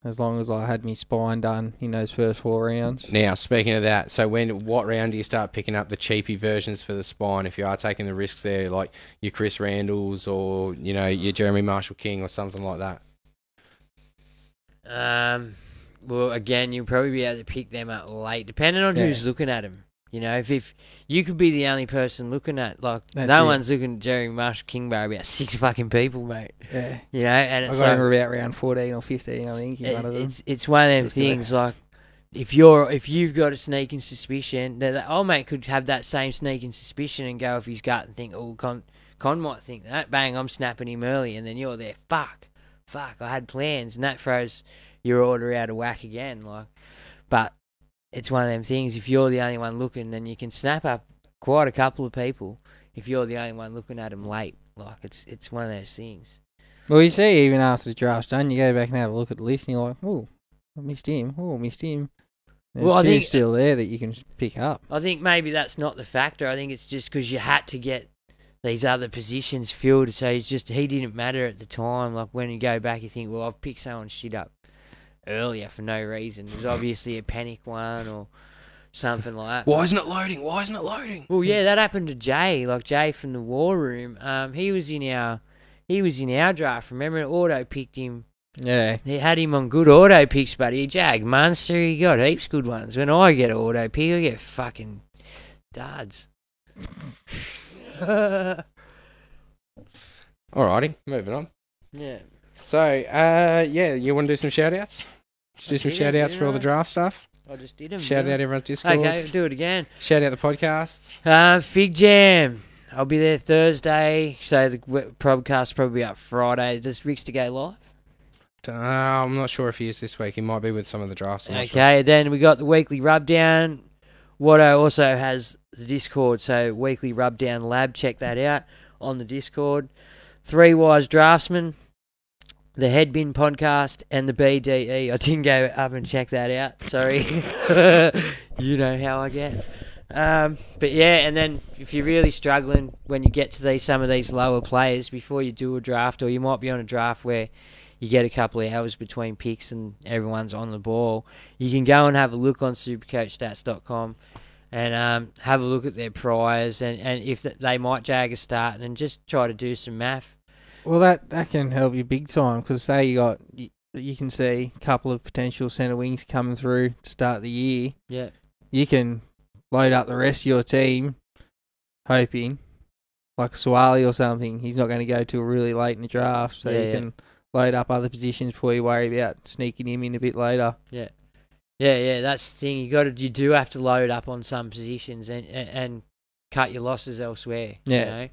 As long as I had my spine done in those first 4 rounds. Now, speaking of that, so what round do you start picking up the cheapy versions for the spine if you are taking the risks there, like your Chris Randalls or, you know, your Jeremy Marshall King or something like that? Well, again, you'll probably be able to pick them up late, depending on who's looking at them. You know, if you could be the only person looking at, like, no one's looking at Jerry Marshall King by about 6 fucking people, mate. Yeah. You know, and it's I remember about round 14 or 15, I think, in one of them. It's one of them things, like, if you've got a sneaking suspicion, that old mate could have that same sneaking suspicion and go off his gut and think, oh, Con might think that, bang, I'm snapping him early, and then you're there, fuck, I had plans, and that throws your order out of whack again, like, but... It's one of them things, if you're the only one looking, then you can snap up quite a couple of people if you're the only one looking at them late. Like, it's one of those things. Well, you see, even after the draft's done, you go back and have a look at the list, and you're like, oh, I missed him. Oh, I missed him. There's I think still there that you can pick up. I think maybe that's not the factor. I think it's just because you had to get these other positions filled, so it's just he didn't matter at the time. Like, when you go back, you think, well, I've picked someone's shit up earlier for no reason. There's obviously a panic one or something like that. Why isn't it loading? Why isn't it loading? Well, yeah, that happened to Jay. Like Jay from the War Room. He was in our draft. Remember, it auto picked him. Yeah. He had him on good auto picks, but he jagged Munster. He got heaps good ones. When I get an auto pick, I get fucking duds. Alrighty, moving on. Yeah. So, you want to do some shout-outs? Just do some shout-outs for all the draft stuff. I just did them. Shout-out everyone's Discord. Okay, we'll do it again. Shout-out the podcasts. Fig Jam. I'll be there Thursday, so the podcast probably be up Friday. Does Rickster to go live? I'm not sure if he is this week. He might be with some of the drafts. Then we got the Weekly Rubdown. Watto also has the Discord, so Weekly Rubdown Lab. Check that out on the Discord. Three Wise Draftsmen. The Headbin podcast and the BDE. I didn't go up and check that out. Sorry. You know how I get. But yeah, and then if you're really struggling when you get to some of these lower players before you do a draft, or you might be on a draft where you get a couple of hours between picks and everyone's on the ball, you can go and have a look on supercoachstats.com and have a look at their priors and if they might jag a start and just try to do some math. Well, that can help you big time because, say, you can see a couple of potential centre wings coming through to start the year. Yeah. You can load up the rest of your team hoping, like Suwali or something, he's not going to go till really late in the draft. So you can load up other positions before you worry about sneaking him in a bit later. Yeah. Yeah, that's the thing. You do have to load up on some positions and cut your losses elsewhere. Yeah. You know?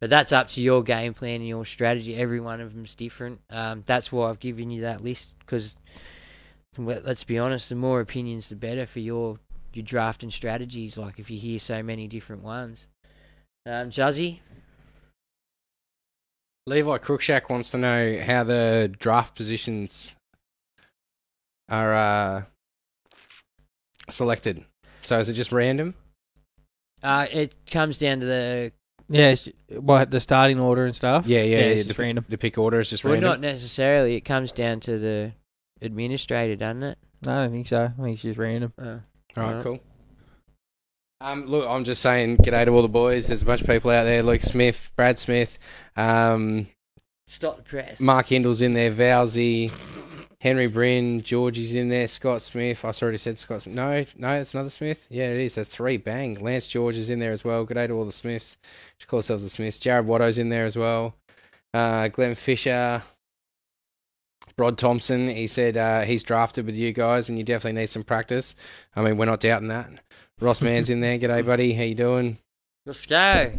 But that's up to your game plan and your strategy. Every one of them's different. That's why I've given you that list because, let's be honest, the more opinions, the better for your drafting strategies, like if you hear so many different ones. Juzzy? Levi Cruikshank wants to know how the draft positions are selected. So is it just random? It comes down to the... Yeah, the starting order and stuff. Yeah, it's just random. The pick order is just random. Well, not necessarily. It comes down to the administrator, doesn't it? No, I don't think so. I think it's just random. All right, cool. Look, I'm just saying g'day to all the boys. There's a bunch of people out there. Luke Smith, Brad Smith, Stop Dress. Mark Hindle's in there, Vowsy, Henry Bryn, Georgie's in there, Scott Smith. I already said Scott Smith. No, it's another Smith. Yeah, it is. That's three. Bang. Lance George is in there as well. G'day to all the Smiths. Just call ourselves the Smiths. Jared Watto's in there as well. Glenn Fisher, Rod Thompson. He said he's drafted with you guys and you definitely need some practice. I mean, we're not doubting that. Ross Mann's in there. G'day, buddy. How you doing? Let's go.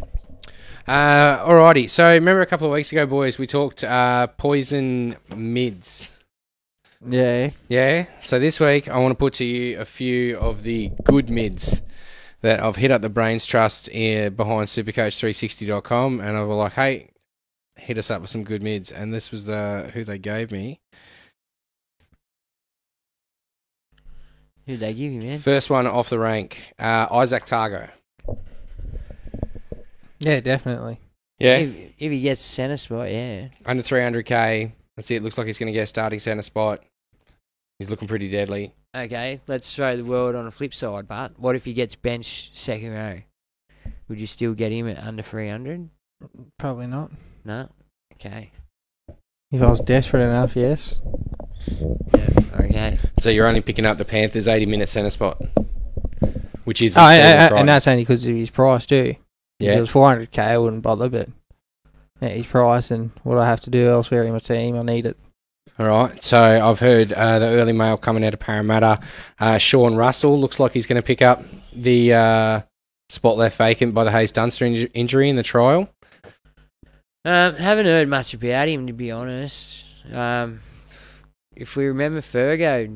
Alrighty. So remember a couple of weeks ago, boys, we talked poison mids. Yeah. Yeah. So this week, I want to put to you a few of the good mids that I've hit up the Brains Trust behind supercoach360.com, and I was like, hey, hit us up with some good mids. And this was who they gave me. Who did they give you, man? First one off the rank, Isaac Targo. Yeah, definitely. Yeah. If he gets centre spot, yeah. Under 300K. Let's see, it looks like he's going to get a starting centre spot. He's looking pretty deadly. Okay, let's show the world on a flip side, Bart. What if he gets benched second row? Would you still get him at under 300? Probably not. No? Okay. If I was desperate enough, yes. Yeah, okay. So you're only picking up the Panthers' 80-minute centre spot, which is... and that's only because of his price, too. Yeah. If it was 400K, I wouldn't bother, but... at his price and what I have to do elsewhere in my team, I need it. All right, so I've heard the early mail coming out of Parramatta. Sean Russell looks like he's going to pick up the spot left vacant by the Hayes-Dunster injury in the trial. Haven't heard much about him, to be honest. If we remember, Fergo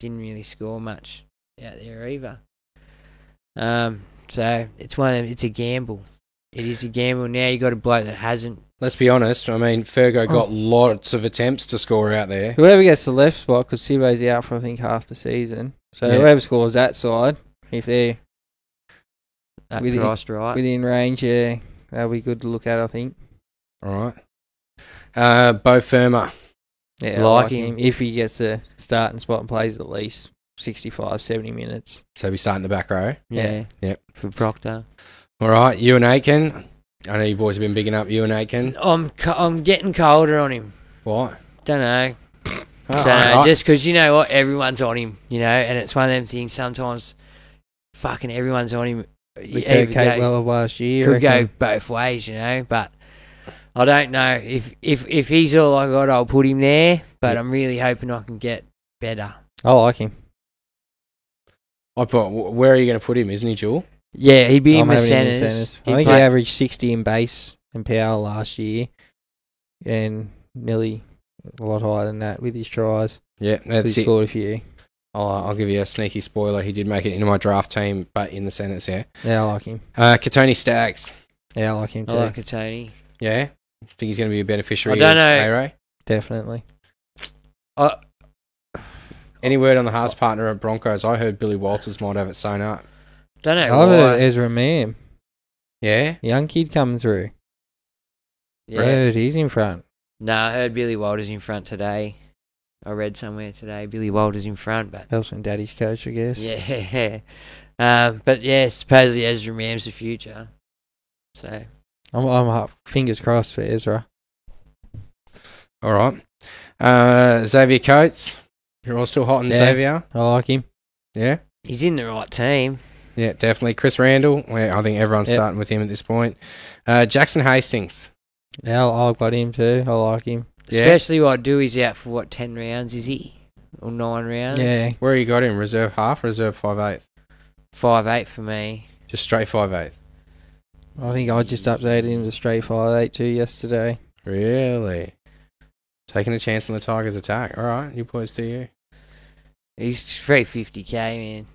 didn't really score much out there either. So it's a gamble. It is a gamble. Now you got a bloke that hasn't. Let's be honest. I mean, Fergo got lots of attempts to score out there. Whoever gets the left spot, because Sibo's out for, I think, half the season. So whoever scores that side, if they're within range, yeah, that'll be good to look at, I think. All right. Bo Firma. Yeah, like him. If he gets a starting spot and plays at least 65, 70 minutes. So he'll be starting the back row? Yeah. Yep. For Proctor. All right, Ewan Aitken. I know you boys have been bigging up Ewan Aitken. I'm getting colder on him. Why? Don't know. Right. Just because, you know what, everyone's on him, you know, and it's one of them things sometimes fucking everyone's on him. We well last year. Could go both ways, you know, but I don't know. If he's all I got, I'll put him there, but I'm really hoping I can get better. I like him. Where are you going to put him? Isn't he Jewel? Yeah, he'd be in the centres. I think he averaged 60 in base and power last year, and nearly a lot higher than that with his tries. Yeah, that's it. He scored a few. I'll give you a sneaky spoiler. He did make it into my draft team, but in the centres, yeah. Yeah, I like him. Katoni Staggs. Yeah, I like him too. I like Katoni. Yeah? I think he's going to be a beneficiary of Aero. Definitely. Any word on the halves partner at Broncos? I heard Billy Walters might have it sewn up. Don't know why. I heard Ezra Mam. Yeah? Young kid coming through. Yeah. I heard he's in front. Nah, I heard Billy Walters in front today. I read somewhere today Billy Walters in front. But helps from Daddy's coach, I guess. Yeah. But yeah, supposedly Ezra Mam's the future. So. I'm up. Fingers crossed for Ezra. All right. Xavier Coates. You're all still hot on Xavier. I like him. Yeah? He's in the right team. Yeah, definitely. Chris Randall, I think everyone's starting with him at this point. Jackson Hastings. Yeah, I've got him too. I like him. Especially what he's out for, 10 rounds, is he? Or 9 rounds? Yeah. Where you got him? Reserve half, reserve 5/8? 5/8 for me. Just straight 5/8? I think I just updated him to straight 5/8 too yesterday. Really? Taking a chance on the Tigers' attack. All right, you boys do you. He's 350K, man.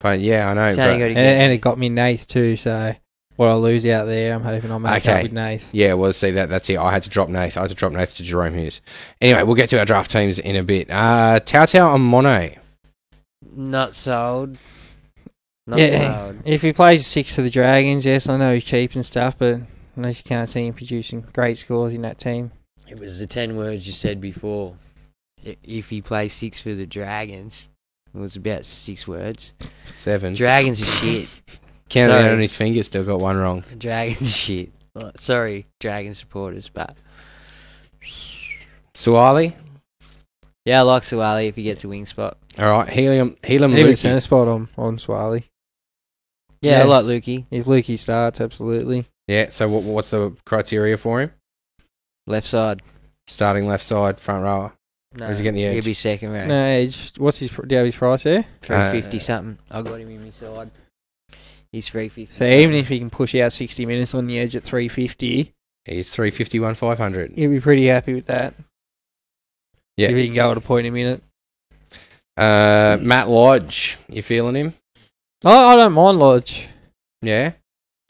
But yeah, I know. And it got me Nath too, so what I lose out there, I'm hoping I'll make up with Nath. Yeah, well, see, that's it. I had to drop Nath. I had to drop Nath to Jerome Hughes. Anyway, we'll get to our draft teams in a bit. Tautau and Mono. Not sold. Not sold. If he plays 6 for the Dragons, yes, I know he's cheap and stuff, but I just can't see him producing great scores in that team. It was the 10 words you said before. If he plays 6 for the Dragons... It was about 6 words. 7. Dragons are shit. Counting on his fingers, still got 1 wrong. Dragons are shit. Sorry, Dragon supporters, but... Suwali? Yeah, I like Suwali if he gets a wing spot. Alright, Helium Lukey. Even centre spot on Suwali. Yeah, I like Lukey. If Lukey starts, absolutely. Yeah, so what's the criteria for him? Left side. Starting left side, front rower. No, he's getting the edge. He'll be second row. No, what's his? Do you have his price there? 350 something. I got him in my side. He's 350. So something. Even if he can push out 60 minutes on the edge at 350, he's 351,500. He'll be pretty happy with that. Yeah, if he can go at a point a minute. Matt Lodge, you feeling him? I don't mind Lodge. Yeah,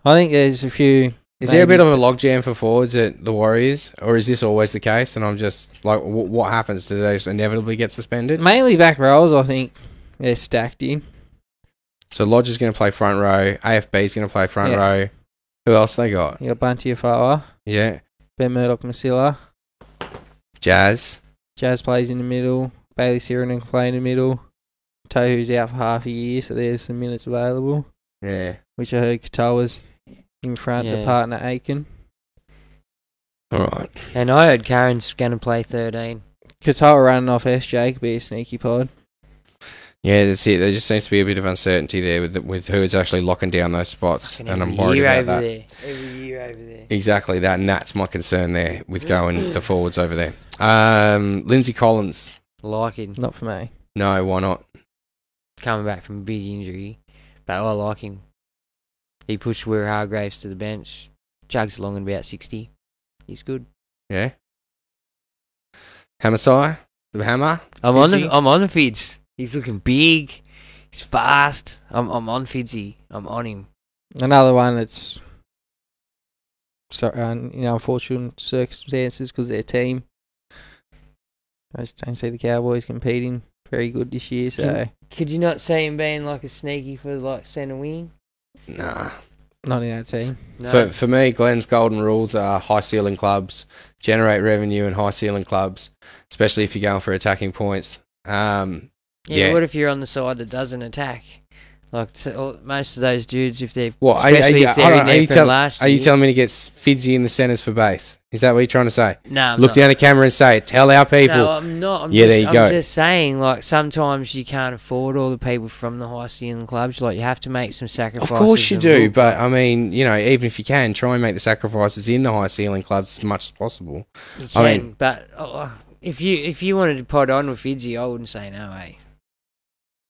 I think there's a few. Is there a bit of a logjam for forwards at the Warriors, or is this always the case? And I'm just like, what happens? Do they just inevitably get suspended? Mainly back rows, I think they're stacked in. So Lodge is going to play front row. AFB is going to play front row. Who else they got? You got Bunty Afawa. Yeah. Ben Murdoch Masilla. Jazz. Jazz plays in the middle. Bailey Sirenan can play in the middle. Tohu's out for half a year, so there's some minutes available. Yeah. Which I heard Katoa's in front of partner Aiken. Alright. And I heard Karen's going to play 13. Katoa running off SJ could be a sneaky pod. Yeah, that's it. There just seems to be a bit of uncertainty there with who's actually locking down those spots, and I'm worried about that. Every year over there. Exactly that, and that's my concern there with going the forwards over there. Lindsay Collins. Like him. Not for me. No, why not? Coming back from a big injury, but I like him. He pushed Weir Hargraves to the bench, chugs along at about 60. He's good. Yeah. Hamasai, the hammer. I'm on the Fids. He's looking big. He's fast. I'm on Fidzy. I'm on him. Another one that's, unfortunate circumstances because their team. I just don't see the Cowboys competing very good this year. So could you not see him being like a sneaky for like centre wing? Nah. Not in our team. No. For me, Glenn's golden rules are high ceiling clubs, generate revenue in high ceiling clubs, especially if you're going for attacking points. Yeah, what if you're on the side that doesn't attack? Like most of those dudes, if they've... What, are you telling me to get Fidzy in the centres for base? Is that what you're trying to say? No, I'm not. Down the camera and say it. Tell our people. No, I'm not. I'm just saying, like, sometimes you can't afford all the people from the high ceiling clubs. Like, you have to make some sacrifices. Of course you do, but, I mean, you know, even if you can, try and make the sacrifices in the high ceiling clubs as much as possible. You can, but if you wanted to pod on with Fidzy, I wouldn't say no, eh?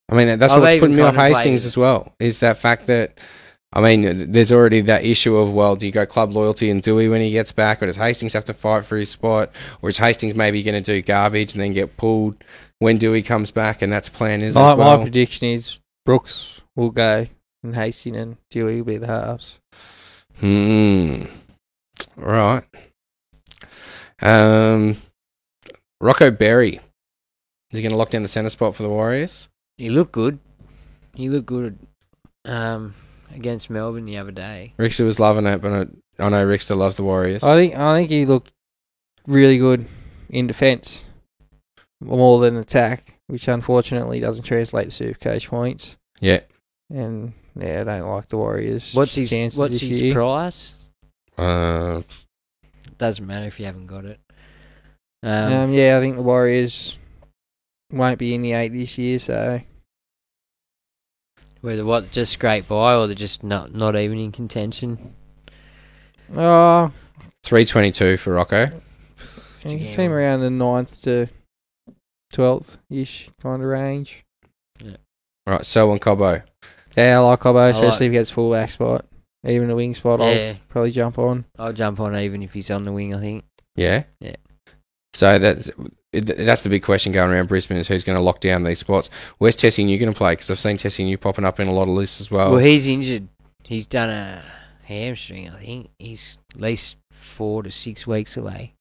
I mean, that's what's putting me off Hastings as well, is that fact that, I mean, there's already that issue of, well, do you go club loyalty and Dewey when he gets back, or does Hastings have to fight for his spot, or is Hastings maybe going to do garbage and then get pulled when Dewey comes back, and that's plan is as well? My prediction is Brooks will go, and Hastings and Dewey will be the halves. All right. Rocco Berry, is he going to lock down the centre spot for the Warriors? He looked good. He looked good against Melbourne the other day. Rickster was loving it, but I know Rickster loves the Warriors. I think he looked really good in defence, more than attack, which unfortunately doesn't translate to Supercoach points. Yeah. And yeah, I don't like the Warriors. What's his price? Doesn't matter if you haven't got it. I think the Warriors won't be in the 8 this year, so whether what just scrape by or they're just not even in contention. 322 for Rocco. You can see him around the 9th to 12th-ish kind of range. Yeah. All right, so on Cobbo. Yeah, I like Cobbo, especially if he gets full back spot, even the wing spot. Yeah. I'll probably jump on. I'll jump on even if he's on the wing. I think. Yeah. Yeah. So that's the big question going around Brisbane is who's going to lock down these spots. Where's Tessie New going to play? Because I've seen Tessie New popping up in a lot of lists as well. Well, he's injured. He's done a hamstring, I think. He's at least 4 to 6 weeks away.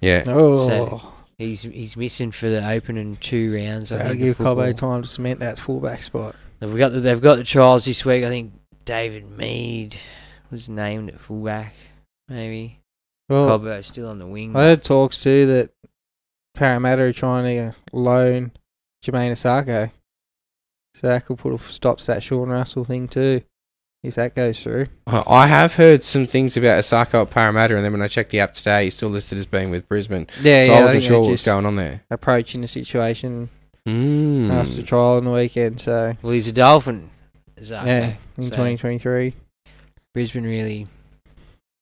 Yeah. Oh. So he's missing for the opening 2 rounds. So I think give Cobbo time to cement that fullback spot. They've got the trials this week. I think David Mead was named at fullback, maybe. Well, Cobbo's still on the wing. I heard talks too that Parramatta are trying to loan Jermaine Asako. So that could put a stop to that Sean Russell thing too, if that goes through. I have heard some things about Osako at Parramatta, and then when I checked the app today, he's still listed as being with Brisbane. Yeah, so yeah, I wasn't sure what was going on there. Approaching the situation after trial on the weekend. So well, he's a Dolphin, Osako. Yeah, in 2023. Brisbane really...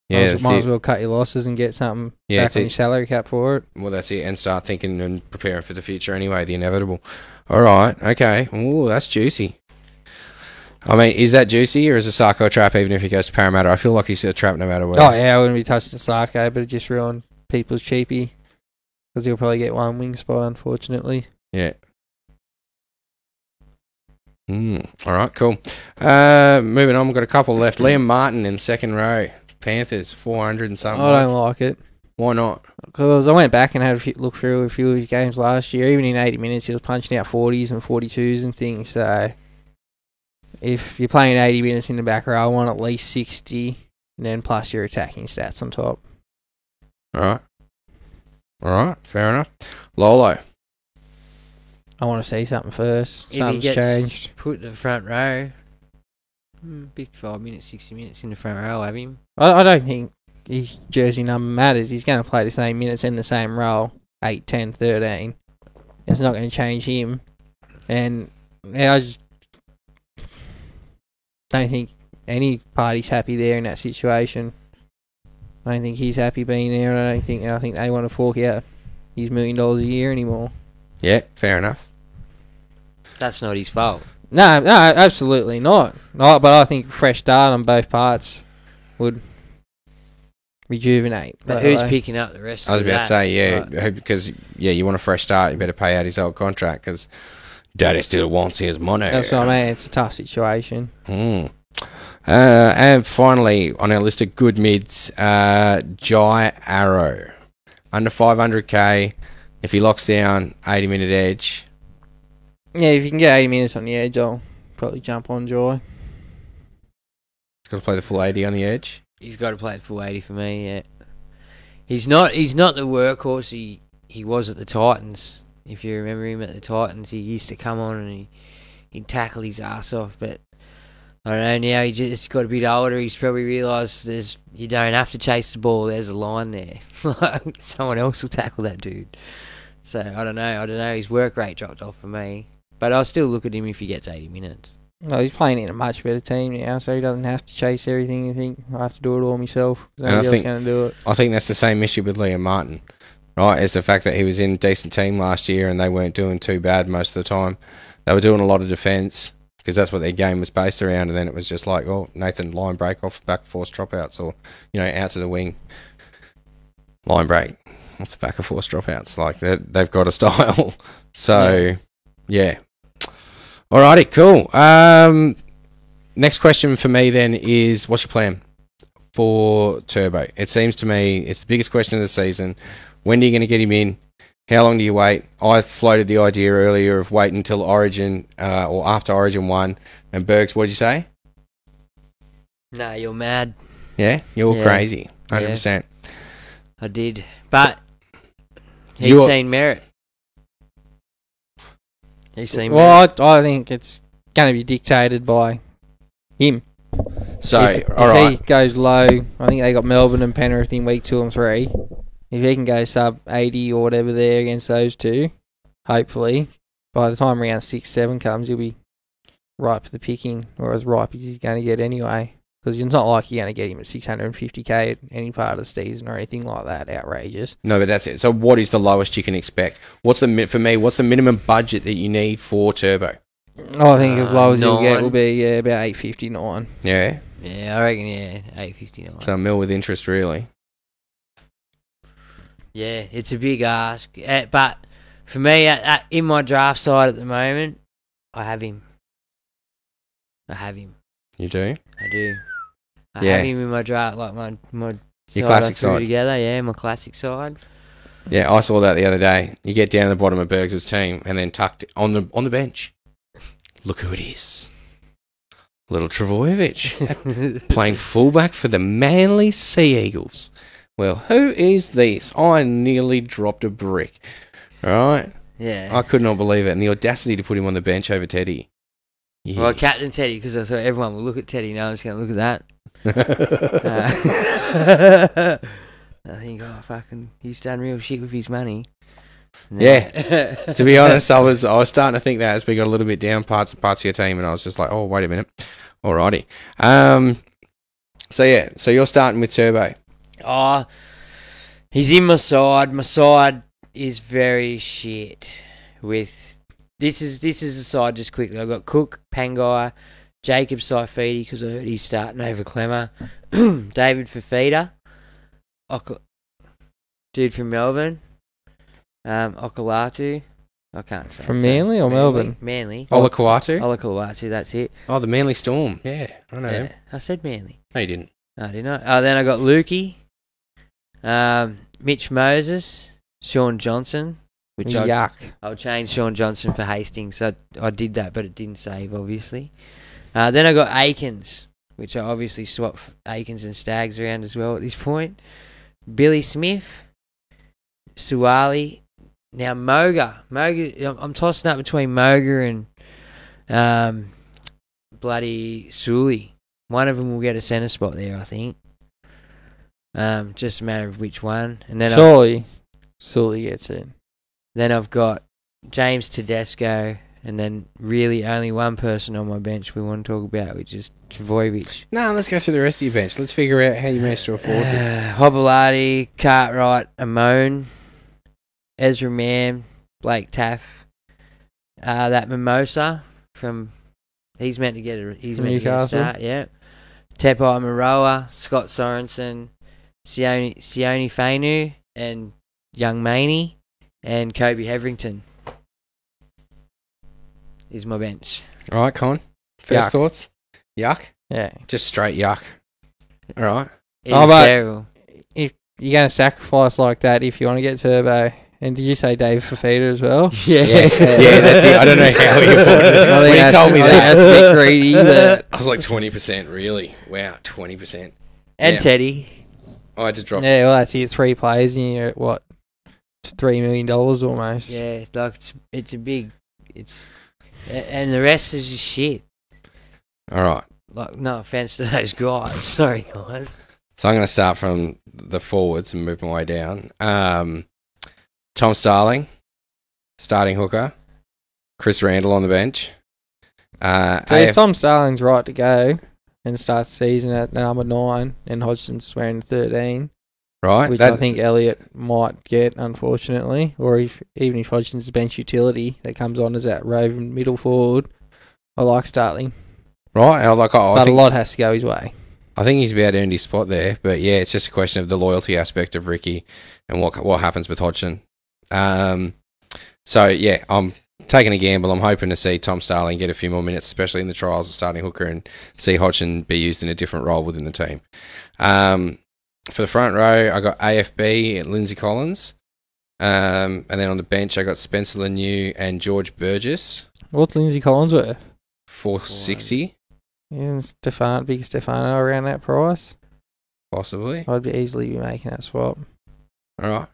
Yeah, might as well cut your losses and get something back on your salary cap for it. Well, that's it, and start thinking and preparing for the future anyway, the inevitable. All right, okay. Ooh, that's juicy. I mean, is that juicy, or is Osako a trap even if he goes to Parramatta? I feel like he's a trap no matter what. Oh, yeah, I wouldn't be touching Osako, but it just ruined people's cheapie because he'll probably get one wing spot, unfortunately. Yeah. All right, cool. Moving on, we've got a couple left. Liam Martin in second row. Panthers, 400 and something. I don't like it. Why not? Because I went back and had a look through a few of his games last year. Even in 80 minutes, he was punching out 40s and 42s and things. So if you're playing 80 minutes in the back row, I want at least 60, and then plus your attacking stats on top. All right. All right, fair enough. Lolo. I want to see something first. If something's changed. Put in the front row. Big 5 minutes, 60 minutes in the front row, have him. I don't think his jersey number matters. He's going to play the same minutes in the same role, 8, 10, 13. It's not going to change him. And I just don't think any party's happy there in that situation. I don't think he's happy being there. And I think they want to fork out his $1 million a year anymore. Yeah, fair enough. That's not his fault. No, absolutely not. No, but I think fresh start on both parts would rejuvenate. But who's picking up the rest of that? I was about to say, yeah, because, yeah, you want a fresh start, you better pay out his old contract because Daddy still wants his money. That's what I mean. It's a tough situation. And finally, on our list of good mids, Jai Arrow. Under 500k, if he locks down 80-minute edge... Yeah, if you can get 80 minutes on the edge, I'll probably jump on Joy. He's got to play the full 80 on the edge? He's got to play the full 80 for me, yeah. He's not the workhorse he was at the Titans. If you remember him at the Titans, he used to come on and he'd tackle his ass off. But, I don't know, now he just got a bit older. He's probably realised you don't have to chase the ball. There's a line there. Someone else will tackle that dude. So, I don't know. His work rate dropped off for me. But I'll still look at him if he gets 80 minutes. No, he's playing in a much better team now, so he doesn't have to chase everything. I have to do it all myself. Nobody else going to do it. I think that's the same issue with Liam Martin, right? It's the fact that he was in a decent team last year and they weren't doing too bad most of the time. They were doing a lot of defence because that's what their game was based around, and then it was just like, oh, Nathan, line break off, back force dropouts, or, you know, out to the wing, line break. Off the back of force dropouts. Like, they've got a style. So... Yeah. Alrighty, cool. Next question for me then is, what's your plan for Turbo? It seems to me it's the biggest question of the season. When are you going to get him in? How long do you wait? I floated the idea earlier of waiting until Origin or after Origin 1. And Bergs, what did you say? No, you're mad. Yeah? You're crazy. 100%. Yeah, I did. But he's seen merit. Well, I think it's going to be dictated by him. So, if he goes low, I think they got Melbourne and Penrith in week 2 and 3. If he can go sub 80 or whatever there against those two, hopefully, by the time round 6, 7 comes, he'll be ripe for the picking, or as ripe as he's going to get anyway. Because it's not like you're going to get him at 650k at any part of the season or anything like that. Outrageous. No, but that's it. So what is the lowest you can expect? What's the minimum budget that you need for Turbo? Oh, I think as low as he'll get will be about 859. Yeah? Yeah, I reckon, yeah, 859. So a mil with interest, really. Yeah, it's a big ask. But for me, in my draft side at the moment, I have him. You do? I do. I have him in my draft, like my classic side together. Yeah, my classic side. Yeah, I saw that the other day. You get down to the bottom of Bergs' team, and then tucked on the bench. Look who it is, little Travojevic, playing fullback for the Manly Sea Eagles. Well, who is this? I nearly dropped a brick. All right. Yeah. I could not believe it, and the audacity to put him on the bench over Teddy. Yeah. Well, Captain Teddy, because I thought everyone would look at Teddy. No one's going to look at that. I think, oh, fucking, he's done real shit with his money. No. Yeah. To be honest, I was starting to think that as we got a little bit down parts of your team, and I was just like, oh, wait a minute. Alrighty. So, yeah. So, you're starting with Turbo. Oh, he's in my side. My side is very shit with... This is the side just quickly. I've got Cook, Pangai, Jacob Saifidi, because I heard he's starting over Clemmer, David Fafita, dude from Melbourne, Okolatu. I can't say. From Manly or Melbourne? Manly. Olakuwatu, that's it. Oh, the Manly Storm. Yeah, I know. Yeah, I said Manly. No, you didn't. No, I did not. Then I got Lukey, Mitch Moses, Sean Johnson. Which yuck. I'll change Sean Johnson for Hastings. I did that, but it didn't save, obviously. Then I got Aikens, which I obviously swapped Aikens and Stags around as well at this point. Billy Smith, Suwali. Now, Moga, I'm tossing up between Moga and bloody Suli. One of them will get a centre spot there, I think. Just a matter of which one. And then surely Suli gets it. Then I've got James Tedesco, and then really only one person on my bench we want to talk about, which is Trbojevic. No, let's go through the rest of your bench. Let's figure out how you managed to afford this. Hobilati, Cartwright, Amon, Ezra Mam, Blake Taff, that Mimosa from... He's meant to get a, he's meant to get a start, yeah. Tepai Moroa, Scott Sorensen, Sione Fainu, and Young Maney. And Kobe Hetherington is my bench. All right, Con. First thoughts? Yuck? Yeah. Just straight yuck. All right. Oh, but terrible. If you're going to sacrifice like that if you want to get Turbo. And did you say Dave Fafita as well? Yeah. Yeah, that's it. I don't know how he afforded it. When he told me that. That's a bit greedy. But I was like 20%, really. Wow, 20%. And yeah. Teddy. I had to drop. Yeah, well, that's your three players and you're at what? $3 million almost. Yeah, like it's a big, it's, and the rest is just shit. All right. Like no offense to those guys. Sorry guys. So I'm going to start from the forwards and move my way down. Tom Starling, starting hooker. Chris Randall on the bench. So if Tom Starling's right to go and start the season at number 9, and Hodgson's wearing 13. Right, which I think Elliot might get, unfortunately, or even if Hodgson's bench utility that comes on as that roving middle forward. I like Starling. Right, and I think a lot has to go his way. I think he's about to earn his spot there, but yeah, it's just a question of the loyalty aspect of Ricky and what happens with Hodgson. So yeah, I'm taking a gamble. I'm hoping to see Tom Starling get a few more minutes, especially in the trials of starting hooker, and see Hodgson be used in a different role within the team. For the front row, I got AFB and Lindsay Collins. And then on the bench, I got Spencer Laniu and George Burgess. What's Lindsay Collins worth? 460. Isn't Big Stefano around that price? Possibly. I'd be easily be making that swap. All right.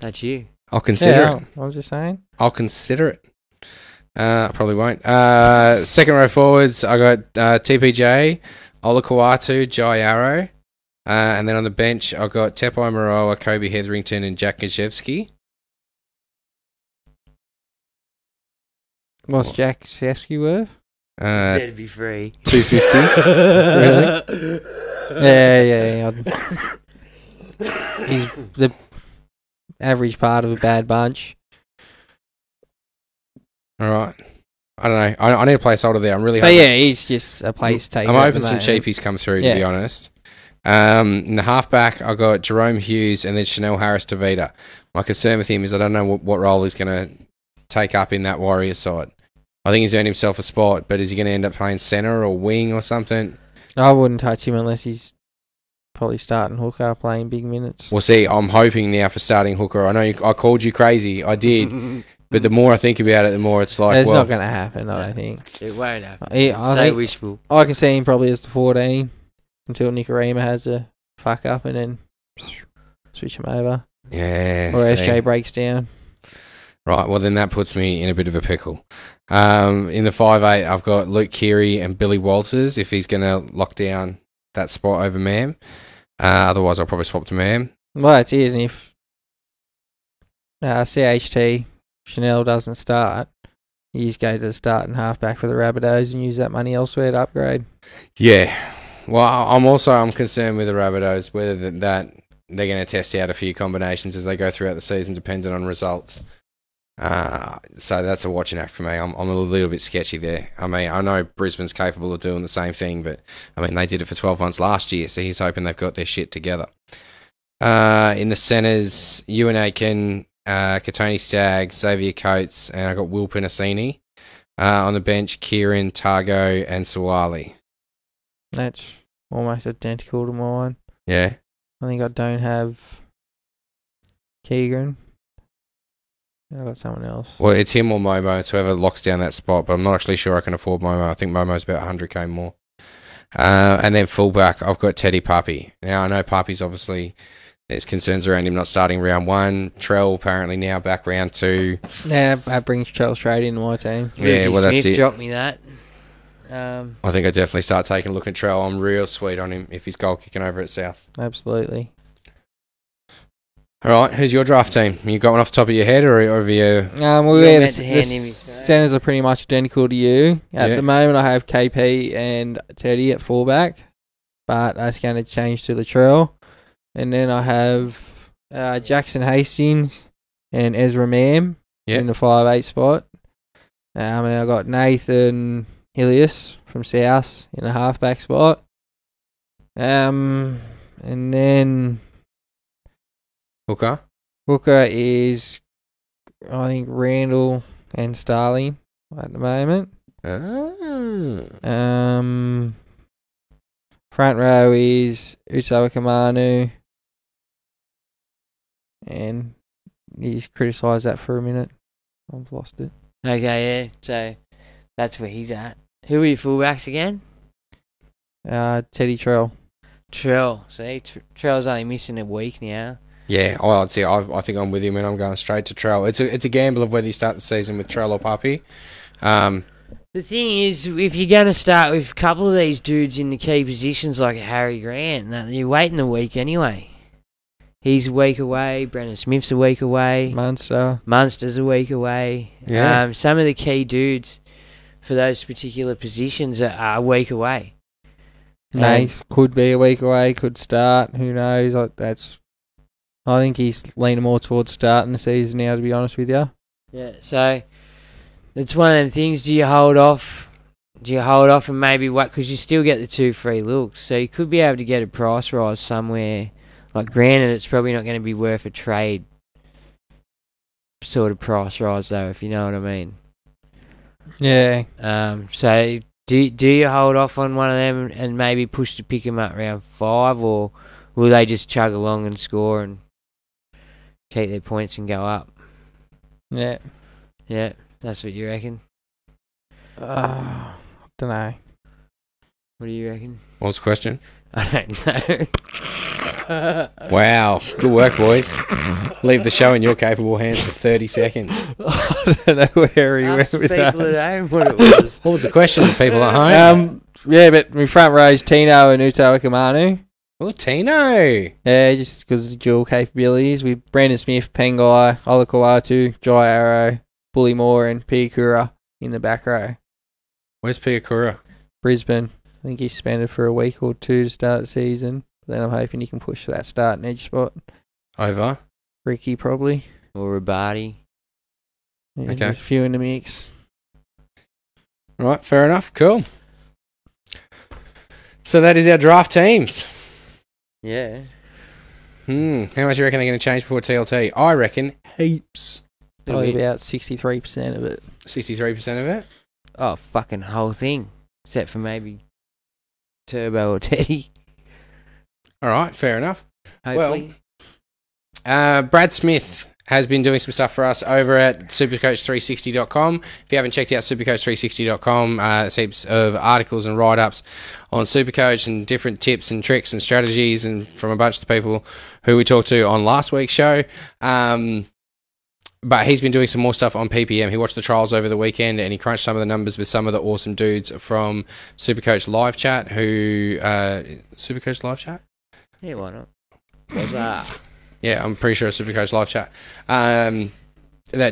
That's you. I'll consider it. I was just saying. I'll consider it. I probably won't. Second row forwards, I got TPJ, Olakuwatu, Jai Arrow. And then on the bench, I've got Tepai Moroa, Kobe Hetherington, and Jack Gajewski. What's Jack Gajewski worth? That'd be free. 250. Really? Yeah. He's the average part of a bad bunch. All right. I don't know. I need a placeholder there. I'm really hoping. But yeah, he's just a place taker. I'm hoping some cheapies come through, to be honest. In the halfback, I got Jerome Hughes and then Chanel Harris-Tavita. My concern with him is I don't know what role he's going to take up in that Warrior side. I think he's earned himself a spot, but is he going to end up playing centre or wing or something? I wouldn't touch him unless he's probably starting hooker, playing big minutes. Well, see, I'm hoping now for starting hooker. I know I called you crazy. I did. But the more I think about it, the more it's like, it's not going to happen, I don't think. It won't happen. I think wishful. I can see him probably as the 14. Until Nicarima has a fuck up and then switch him over. Yeah. Or SJ breaks down. Right, well then that puts me in a bit of a pickle. In the 5'8", I've got Luke Keary and Billy Walters, if he's going to lock down that spot over Mam. Otherwise, I'll probably swap to Mam. Well, that's it. And if CHT Chanel doesn't start, you just go to the starting halfback for the Rabbitohs and use that money elsewhere to upgrade. Yeah. Well, I'm concerned with the Rabbitohs, whether that they're going to test out a few combinations as they go throughout the season, depending on results. So that's a watching act for me. I'm a little bit sketchy there. I mean, I know Brisbane's capable of doing the same thing, but I mean, they did it for 12 months last year, so he's hoping they've got their shit together. In the centres, Ewan Aiken, Katoni Stagg, Xavier Coates, and I got Will Penasini. On the bench, Kieran, Targo, and Sawali. That's almost identical to mine. Yeah. I think I don't have Keegan. I've got someone else. Well, it's him or Momo. It's whoever locks down that spot, but I'm not actually sure I can afford Momo. I think Momo's about 100k more. And then fullback, I've got Teddy Puppy. Now, I know Puppy's obviously, there's concerns around him not starting round one. Trell apparently now back round two. Yeah, that brings Trell straight into my team. Yeah, well, that's it. Dropped me that. I think I definitely start taking a look at Trell. I'm real sweet on him if he's goal kicking over at Souths. Absolutely. All right, who's your draft team? You got one off the top of your head, or over you? The centers are pretty much identical to you. At the moment, I have KP and Teddy at fullback, but that's going to change to Latrell. And then I have Jackson Hastings and Ezra Mam in the 5'8" spot. And I got Nathan Hillius from South in the halfback spot. And then Hooker. Hooker is, I think, Randall and Starling at the moment. Oh. Front row is Utawakamanu. And he's criticised that for a minute. I've lost it. Okay, yeah. So that's where he's at. Who are your fullbacks again? Teddy Trell. Trell. See, Trell's only missing a week now. Yeah, well, I'd say I think I'm with him, and I'm going straight to Trell. It's a gamble of whether you start the season with Trell or Puppy. The thing is, if you're going to start with a couple of these dudes in the key positions like Harry Grant, you're waiting a week anyway. He's a week away. Brendan Smith's a week away. Munster's a week away. Yeah. Some of the key dudes for those particular positions are a week away. Nath could be a week away, could start. Who knows? I think he's leaning more towards starting the season now, to be honest with you. Yeah, so it's one of them things. Do you hold off? Do you hold off and maybe wait? Because you still get the two free looks. So you could be able to get a price rise somewhere. Like, granted, it's probably not going to be worth a trade sort of price rise, though, if you know what I mean. Yeah. So do you hold off on one of them and maybe push to pick him up round 5, or will they just chug along and score and keep their points and go up? Yeah. Yeah, that's what you reckon? I don't know. What do you reckon? What's the question? I don't know. Wow. Good work, boys. Leave the show in your capable hands for 30 seconds. I don't know where he went with that. People at home, what it was. What was the question for people at home? Yeah, but my front row is Tino and Utawakamanu. Oh, Tino. Yeah, just because of the dual capabilities. With Brandon Smith, Pengai, Olakawatu, Jai Arrow, Bully Moore, and Piakura in the back row. Where's Piakura? Brisbane. I think he's suspended for a week or two to start the season. Then I'm hoping he can push for that starting edge spot. Over? Ricky, probably. Or Rabadi. Yeah, okay. There's a few in the mix. Right, fair enough. Cool. So that is our draft teams. Yeah. How much do you reckon they're going to change before TLT? I reckon heaps. Probably about 63% of it. 63% of it? Oh, fucking whole thing. Except for maybe Turbo or Teddy. All right, fair enough. Hopefully. Well, Brad Smith has been doing some stuff for us over at supercoach360.com. If you haven't checked out supercoach360.com, there's heaps of articles and write-ups on Supercoach and different tips and tricks and strategies, and from a bunch of people who we talked to on last week's show. But he's been doing some more stuff on PPM. He watched the trials over the weekend and he crunched some of the numbers with some of the awesome dudes from Supercoach Live Chat who... Supercoach Live Chat? Yeah, why not? What's that? Yeah, I'm pretty sure it's Supercoach Live Chat. That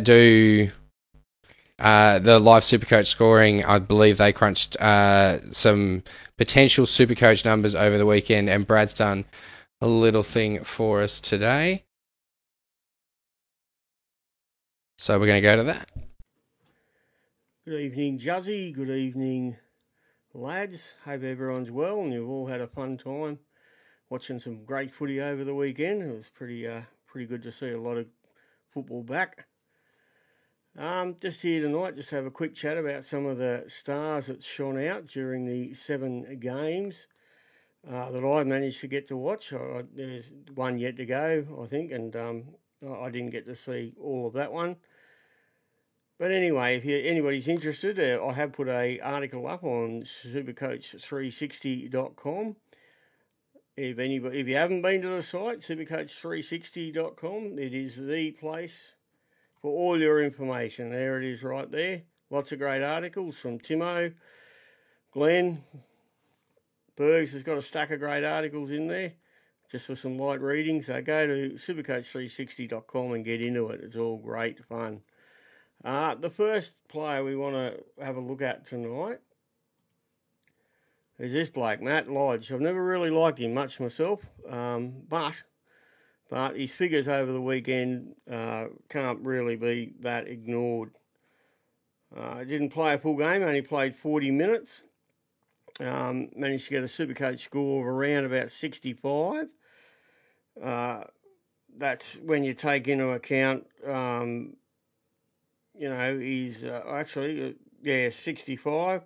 do... the live Supercoach scoring, I believe they crunched some potential Supercoach numbers over the weekend, and Brad's done a little thing for us today. So we're going to go to that. Good evening, Juzzy. Good evening, lads. Hope everyone's well and you've all had a fun time watching some great footy over the weekend. It was pretty good to see a lot of football back. Just here tonight, just have a quick chat about some of the stars that shone out during the 7 games that I managed to get to watch. There's one yet to go, I think, and I didn't get to see all of that one. But anyway, if anybody's interested, I have put an article up on Supercoach360.com. If you haven't been to the site, Supercoach360.com, it is the place for all your information. There it is right there. Lots of great articles from Timo, Glenn. Bergs has got a stack of great articles in there just for some light reading. So go to supercoach360.com and get into it. It's all great fun. The first player we want to have a look at tonight is this bloke, Matt Lodge. I've never really liked him much myself, but his figures over the weekend can't really be that ignored. Didn't play a full game, only played 40 minutes. Managed to get a Supercoach score of around about 65. That's when you take into account, you know, he's actually, yeah, 65.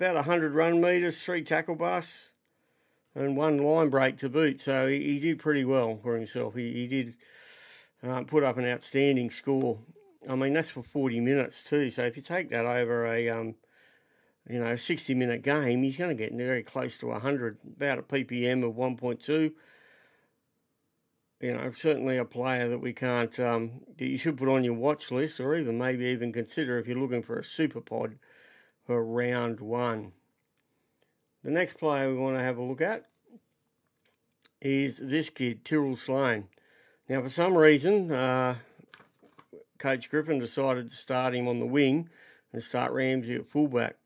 About 100 run meters, 3 tackle busts, and 1 line break to boot. So he did pretty well for himself. He did put up an outstanding score. I mean, that's for 40 minutes too. So if you take that over a, you know, 60-minute game, he's going to get very close to 100, about a PPM of 1.2. You know, certainly a player that we can't, that you should put on your watch list, or even maybe even consider if you're looking for a super pod for round 1. The next player we want to have a look at is this kid, Tyrrell Sloan. Now, for some reason, Coach Griffin decided to start him on the wing and start Ramsey at fullback.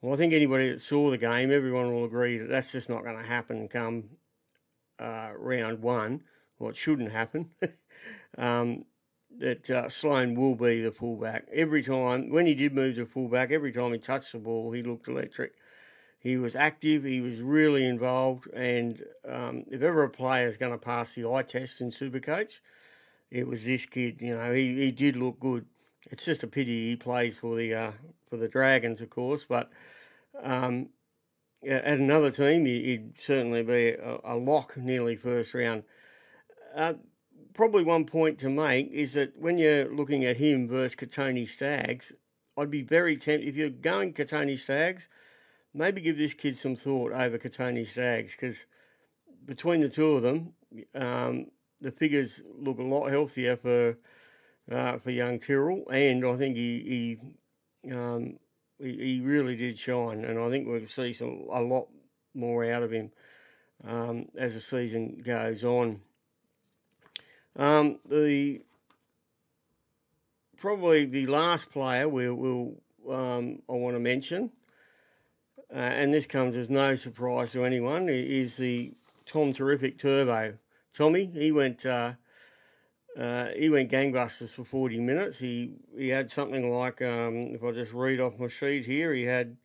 Well, I think anybody that saw the game, everyone will agree that that's just not going to happen come round 1. Well, it shouldn't happen. That Sloan will be the fullback. Every time, when he did move to fullback, every time he touched the ball, he looked electric. He was active, he was really involved, and if ever a player is going to pass the eye test in Supercoach, it was this kid. You know, he did look good. It's just a pity he plays for the Dragons, of course, but at another team, he'd certainly be a lock nearly first round. Probably one point to make is that when you're looking at him versus Katoni Staggs, I'd be very tempted, if you're going Katoni Staggs, maybe give this kid some thought over Katoni Staggs, because between the two of them, the figures look a lot healthier for young Tyrrell, and I think he really did shine, and I think we'll see a lot more out of him as the season goes on. Probably the last player I want to mention. And this comes as no surprise to anyone, is the Tom Terrific Turbo. Tommy, he went gangbusters for 40 minutes. He had something like, if I just read off my sheet here, he had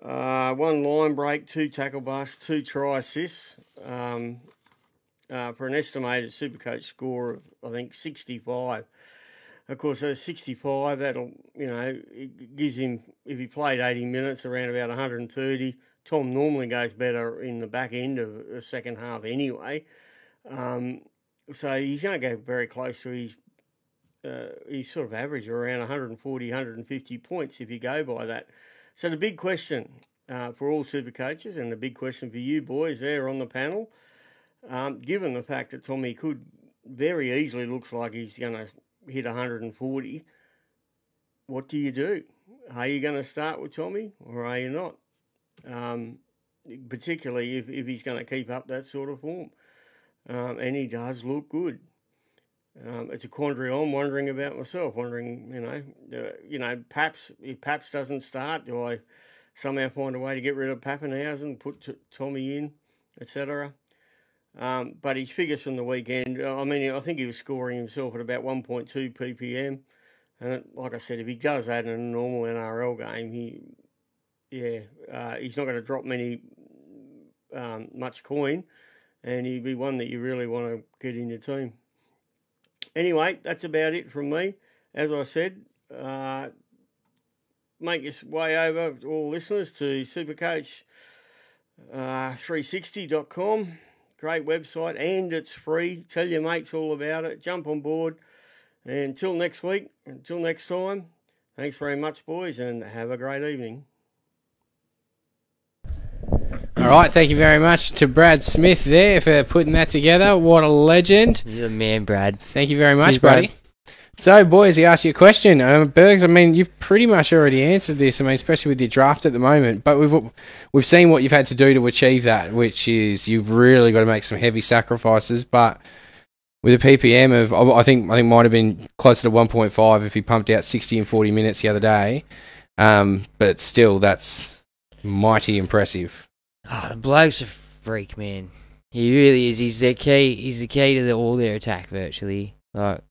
1 line break, 2 tackle busts, 2 try assists for an estimated Supercoach score of, I think, 65. Of course, those 65, that'll, you know, it gives him, if he played 80 minutes, around about 130. Tom normally goes better in the back end of the second half anyway. So he's going to go very close to his sort of average of around 140, 150 points if you go by that. So the big question for all super coaches, and the big question for you boys there on the panel, given the fact that Tommy could very easily, looks like he's going to hit 140, what do you do? Are you going to start with Tommy or are you not? Particularly if he's going to keep up that sort of form. And he does look good. It's a quandary I'm wondering about myself, wondering, Paps, if Paps doesn't start, do I somehow find a way to get rid of Pappenhausen, put Tommy in, etc.? But his figures from the weekend, I mean, I think he was scoring himself at about 1.2 PPM. And like I said, if he does that in a normal NRL game, he's not going to drop much coin, and he'd be one that you really want to get in your team. Anyway, that's about it from me. As I said, make your way over, all listeners, to Supercoach 360.com. Great website, and it's free. Tell your mates all about it. Jump on board. And until next week, until next time, thanks very much, boys, and have a great evening. All right, thank you very much to Brad Smith there for putting that together. What a legend. You're the man, Brad. Thank you very much, buddy. So, boys, he asked you a question. Bergs, I mean, you've pretty much already answered this, I mean, especially with your draft at the moment. But we've seen what you've had to do to achieve that, which is you've really got to make some heavy sacrifices. But with a PPM of, I think might have been closer to 1.5 if he pumped out 60 and 40 minutes the other day. But still, that's mighty impressive. Oh, the bloke's a freak, man. He really is. He's their key. He's the key to all their attack, virtually. Like,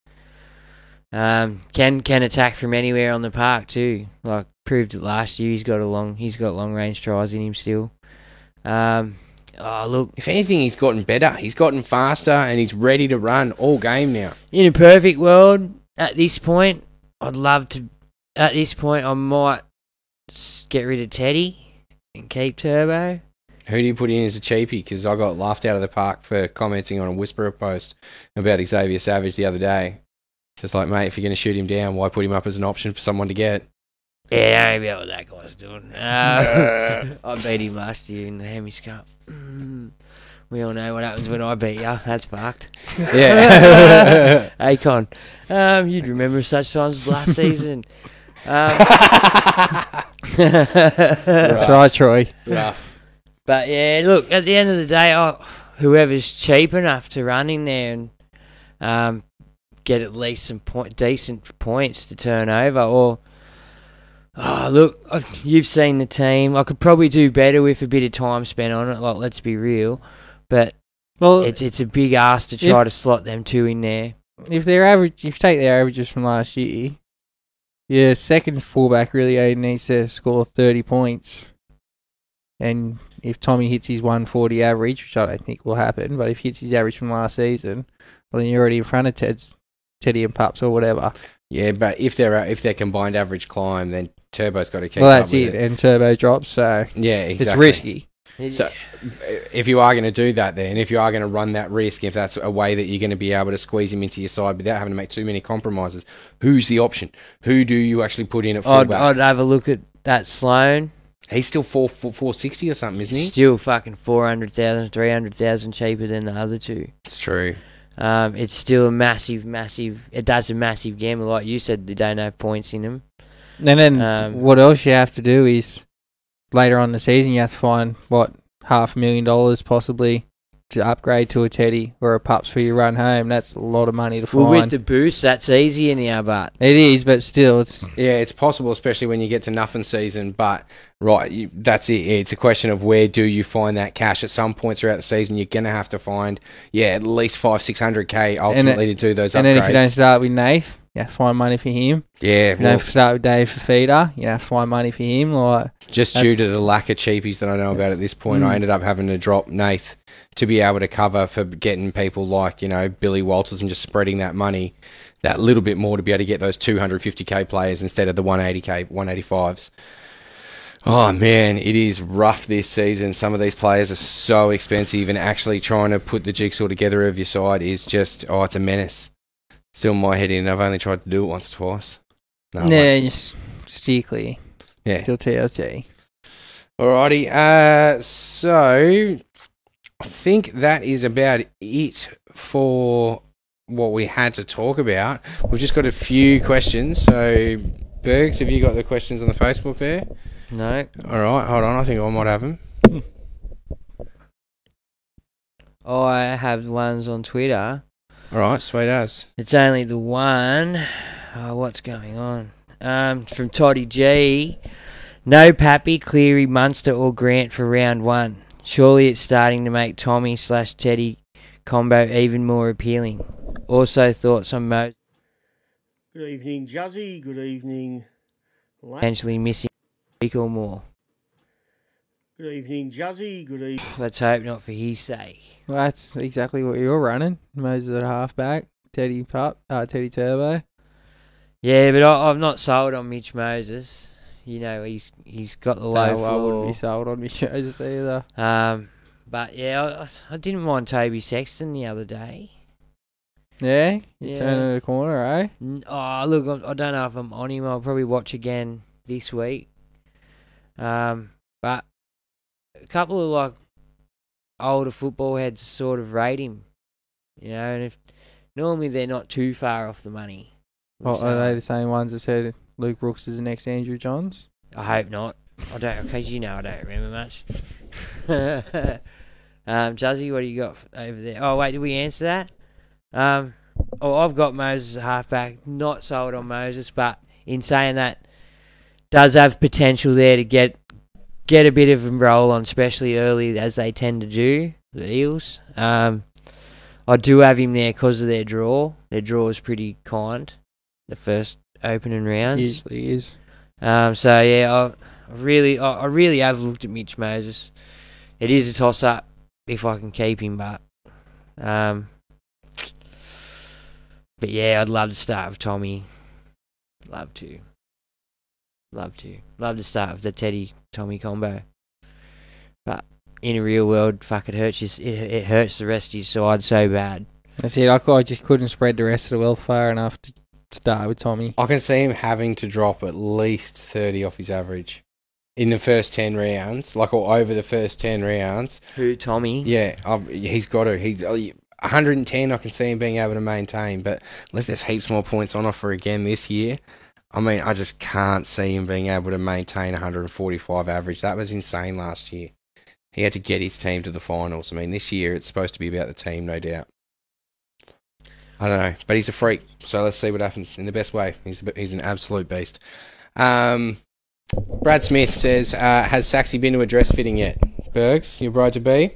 can attack from anywhere on the park too. Like, proved it last year. He's got long range tries in him still. Oh, look. If anything, he's gotten better. He's gotten faster, and he's ready to run all game now. In a perfect world, at this point, I'd love to. At this point, I might get rid of Teddy and keep Turbo. Who do you put in as a cheapie? Because I got laughed out of the park for commenting on a Whisperer post about Xavier Savage the other day. Just like, mate, if you're going to shoot him down, why put him up as an option for someone to get? Yeah, I don't know what that guy's doing. I beat him last year in the Hemi's Cup. We all know what happens when I beat you. That's fucked. Yeah. Akon. You'd remember such times as last season. That's right, Troy. Rough. But yeah, look, at the end of the day, whoever's cheap enough to run in there and get at least some decent points to turn over, or look, you've seen the team. I could probably do better with a bit of time spent on it. Like, let's be real, but well, it's a big ask to try to slot them two in there. If their average, if you take their averages from last year. Yeah, second fullback really only needs to score 30 points. And if Tommy hits his 140 average, which I don't think will happen, but if he hits his average from last season, well, then you're already in front of Teddy and Pups or whatever. Yeah, but if their combined average climb, then Turbo's got to keep up. Well, that's it, and Turbo drops, so yeah, exactly. It's risky. So if you are going to do that then, if you are going to run that risk, if that's a way that you're going to be able to squeeze him into your side without having to make too many compromises, who's the option? Who do you actually put in at fullback? I'd have a look at that Sloan. He's still 460 or something, isn't he? Still fucking 400,000, 300,000 cheaper than the other two. It's true. It's still a massive, that's a massive gamble. Like you said, they don't have points in them. And then what else you have to do is, later on in the season, you have to find, what, $500,000 possibly to upgrade to a Teddy or a Pups for your run home. That's a lot of money to find. Well, with the boost, that's easier now, but... It is, but still, it's... Yeah, it's possible, especially when you get to nothing season, but, right, that's it. It's a question of where do you find that cash. At some point throughout the season, you're going to have to find, yeah, at least 500-600K ultimately to do those upgrades. And then if you don't start with Nath, you have to find money for him. Yeah. You don't start with Dave for feeder. You have to find money for him. Like, just due to the lack of cheapies that I know about at this point, I ended up having to drop Nath to be able to cover for getting people like, you know, Billy Walters and just spreading that money that little bit more to be able to get those 250K players instead of the 180K, 185s. Oh, man, it is rough this season. Some of these players are so expensive, and actually trying to put the jigsaw together of your side is just, oh, it's a menace. Still in my head in. I've only tried to do it once or twice. No, just steer clear. Yeah. Till TLT. Alrighty. So I think that is about it for what we had to talk about. We've just got a few questions. So, Bergs, have you got the questions on the Facebook there? No. All right, hold on. I think I might have them. Oh, I have ones on Twitter. All right, sweet as. It's only the one. Oh, what's going on? From Toddy G. No Pappy, Cleary, Munster or Grant for round one. Surely it's starting to make Tommy/Teddy combo even more appealing. Also thoughts on Moses. Good evening, Juzzy. Good evening, Lane. Potentially missing a week or more. Good evening, Juzzy. Good evening. Let's hope not for his sake. Well, that's exactly what you're running. Moses at halfback, Teddy Turbo. Yeah, but I'm not sold on Mitch Moses. You know, he's got the low floor. I wouldn't be sold on Mitch Moses either. But yeah, I didn't mind Toby Sexton the other day. Yeah? You turning the corner, eh? Oh, look, I don't know if I'm on him. I'll probably watch again this week. But a couple of, like, older football heads sort of rate him. You know, and if normally they're not too far off the money. Well, are they the same ones that said Luke Brooks is the next Andrew Johns? I hope not. I don't, because you know I don't remember much. Juzzy, what do you got over there? Oh, wait, did we answer that? I've got Moses at halfback. Not sold on Moses, but in saying that, does have potential there to get a bit of a roll on, especially early, as they tend to do, the Eels. I do have him there because of their draw. Their draw is pretty kind. The first opening rounds. Usually is. So yeah, I really have looked at Mitch Moses. It is a toss up if I can keep him, but yeah, I'd love to start with Tommy. Love to start with the Teddy Tommy combo. But in a real world, fuck, it hurts the rest of his side so bad. That's it. I just couldn't spread the rest of the wealth far enough to start with Tommy. I can see him having to drop at least 30 off his average in the first 10 rounds, like, or over the first 10 rounds. Who, Tommy? Yeah, he's got to. He's 110. I can see him being able to maintain, but unless there's heaps more points on offer again this year, I mean, I just can't see him being able to maintain 145 average. That was insane last year. He had to get his team to the finals. I mean, this year it's supposed to be about the team, no doubt. I don't know, but he's a freak, so let's see what happens in the best way. He's an absolute beast. Brad Smith says, has Saxy been to a dress fitting yet? Bergs, your bride-to-be?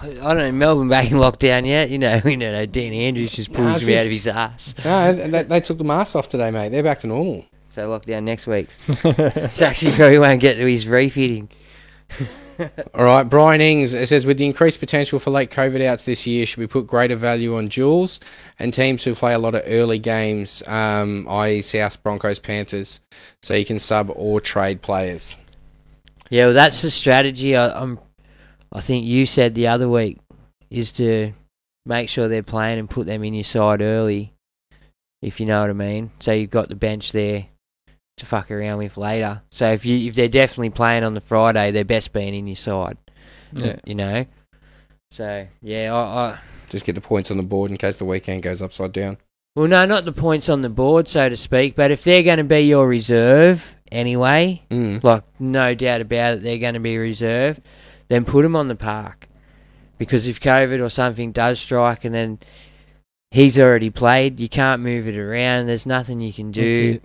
I don't know, Melbourne back in lockdown yet. You know, Dan Andrews just pulls him out of his ass. No, they took the mask off today, mate. They're back to normal. So lockdown next week. Saxy probably won't get to his refitting. All right, Brian Ings, it says, with the increased potential for late COVID outs this year, should we put greater value on duels and teams who play a lot of early games, i.e. South, Broncos, Panthers, so you can sub or trade players? Yeah, well, that's the strategy I think you said the other week, is to make sure they're playing and put them in your side early, if you know what I mean. So you've got the bench there to fuck around with later. So if they're definitely playing on the Friday, they're best being in your side. Yeah. You know? So, yeah, I just get the points on the board in case the weekend goes upside down. Well, no, not the points on the board, so to speak, but if they're going to be your reserve anyway, like, no doubt about it, they're going to be a reserve, then put them on the park. Because if COVID or something does strike and then he's already played, you can't move it around, there's nothing you can do.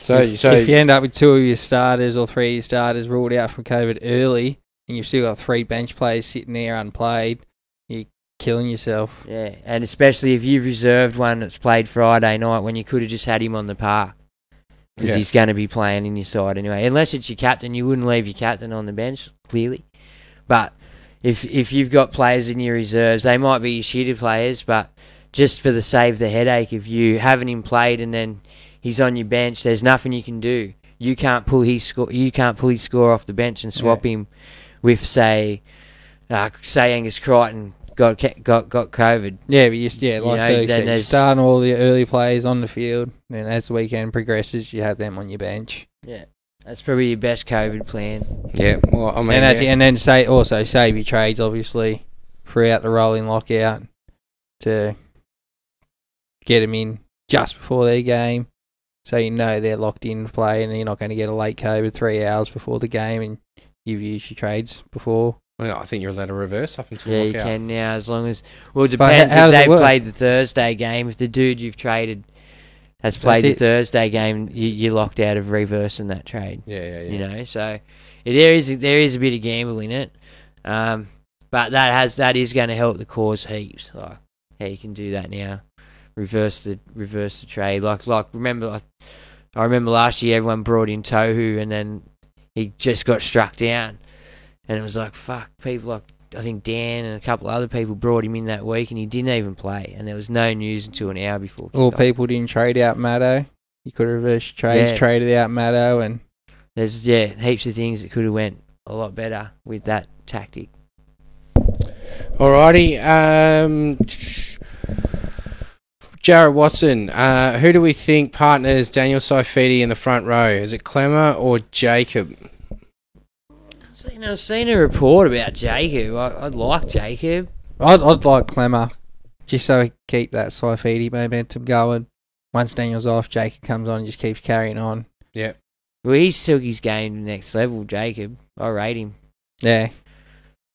So if you end up with two of your starters or three of your starters ruled out from COVID early, and you've still got three bench players sitting there unplayed, you're killing yourself. Yeah, and especially if you've reserved one that's played Friday night when you could have just had him on the park, because he's going to be playing in your side anyway. Unless it's your captain, you wouldn't leave your captain on the bench, clearly. But if you've got players in your reserves, they might be your shitter players, but just for the save the headache, if you haven't him played and then he's on your bench, there's nothing you can do. You can't pull his score. You can't pull his score off the bench and swap him with, say Angus Crichton got COVID. Yeah, but like you're starting all the early players on the field, and as the weekend progresses, you have them on your bench. Yeah, that's probably your best COVID plan. Yeah, well, I mean, and then save your trades obviously throughout the rolling lockout to get them in just before their game so you know they're locked in play and you're not going to get a late COVID 3 hours before the game and you've used your trades before. Well, I think you're allowed to reverse up until lockout. Yeah, you can now as long as... Well, it depends if they played the Thursday game. If the dude you've traded has played the Thursday game, you're locked out of reversing that trade. Yeah. You know, so there is a bit of gamble in it. But that is going to help the cause heaps. Like, hey, you can do that now. Reverse the trade. Like remember, I remember last year everyone brought in Tohu and then he just got struck down, and it was like fuck. People like I think Dan and a couple other people brought him in that week and he didn't even play, and there was no news until an hour before. All people didn't trade out Maddo. You could have reversed trades, traded out Maddo, and there's heaps of things that could have went a lot better with that tactic. Alrighty, Jarrett Watson, who do we think partners Daniel Saifidi in the front row? Is it Clemmer or Jacob? I've seen a report about Jacob. I'd like Jacob. I'd like Clemmer, just so we keep that Saifidi momentum going. Once Daniel's off, Jacob comes on and just keeps carrying on. Yeah. Well, he's took his game to the next level, Jacob. I rate him. Yeah.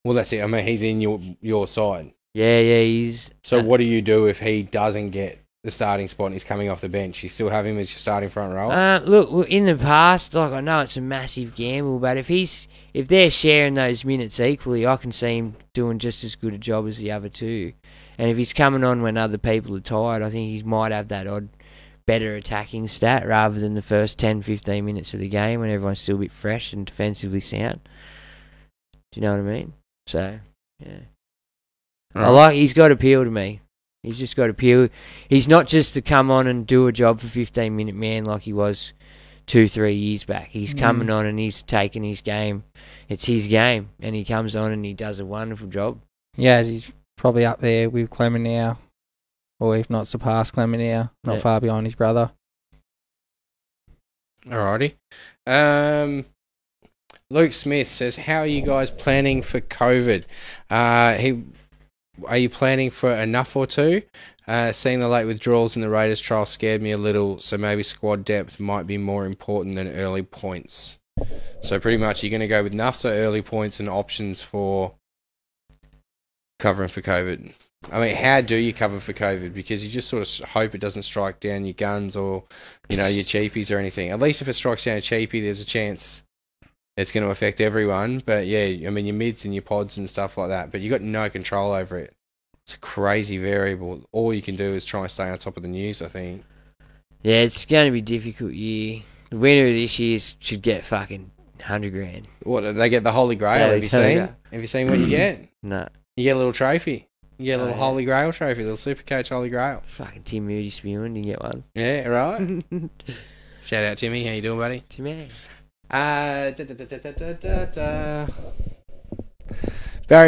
Well, that's it. I mean, he's in your side. Yeah, he's... So what do you do if he doesn't get the starting spot and he's coming off the bench? You still have him as your starting front row? Look, in the past, like I know it's a massive gamble, but if they're sharing those minutes equally, I can see him doing just as good a job as the other two. And if he's coming on when other people are tired, I think he might have that odd better attacking stat rather than the first 10, 15 minutes of the game when everyone's still a bit fresh and defensively sound. Do you know what I mean? So, yeah. Right. He's got appeal to me. He's just got appeal. He's not just to come on and do a job for 15-minute man like he was 2-3 years back. He's coming on and he's taking his game. It's his game. And he comes on and he does a wonderful job. Yeah, he's probably up there with Clemmer now. Or if not, surpassed Clemmer now. Not far behind his brother. Alrighty. Luke Smith says, how are you guys planning for COVID? Are you planning for enough or two? Seeing the late withdrawals in the Raiders trial scared me a little, so maybe squad depth might be more important than early points. So pretty much you're going to go with enough, so early points and options for covering for COVID. I mean, how do you cover for COVID? Because you just sort of hope it doesn't strike down your guns or, you know, your cheapies or anything. At least if it strikes down a cheapie, there's a chance... It's going to affect everyone, but yeah, I mean, your mids and your pods and stuff like that, but you've got no control over it. It's a crazy variable. All you can do is try and stay on top of the news, I think. Yeah, it's going to be a difficult year. The winner of this year should get fucking 100 grand. What, they get the Holy Grail? Yeah, have you seen what you get? No. You get a little trophy. You get a little Holy Grail trophy, a little Supercoach Holy Grail. Fucking Tim Moody spewing, you get one. Yeah, right? Shout out Timmy, how you doing, buddy? Timmy. Barry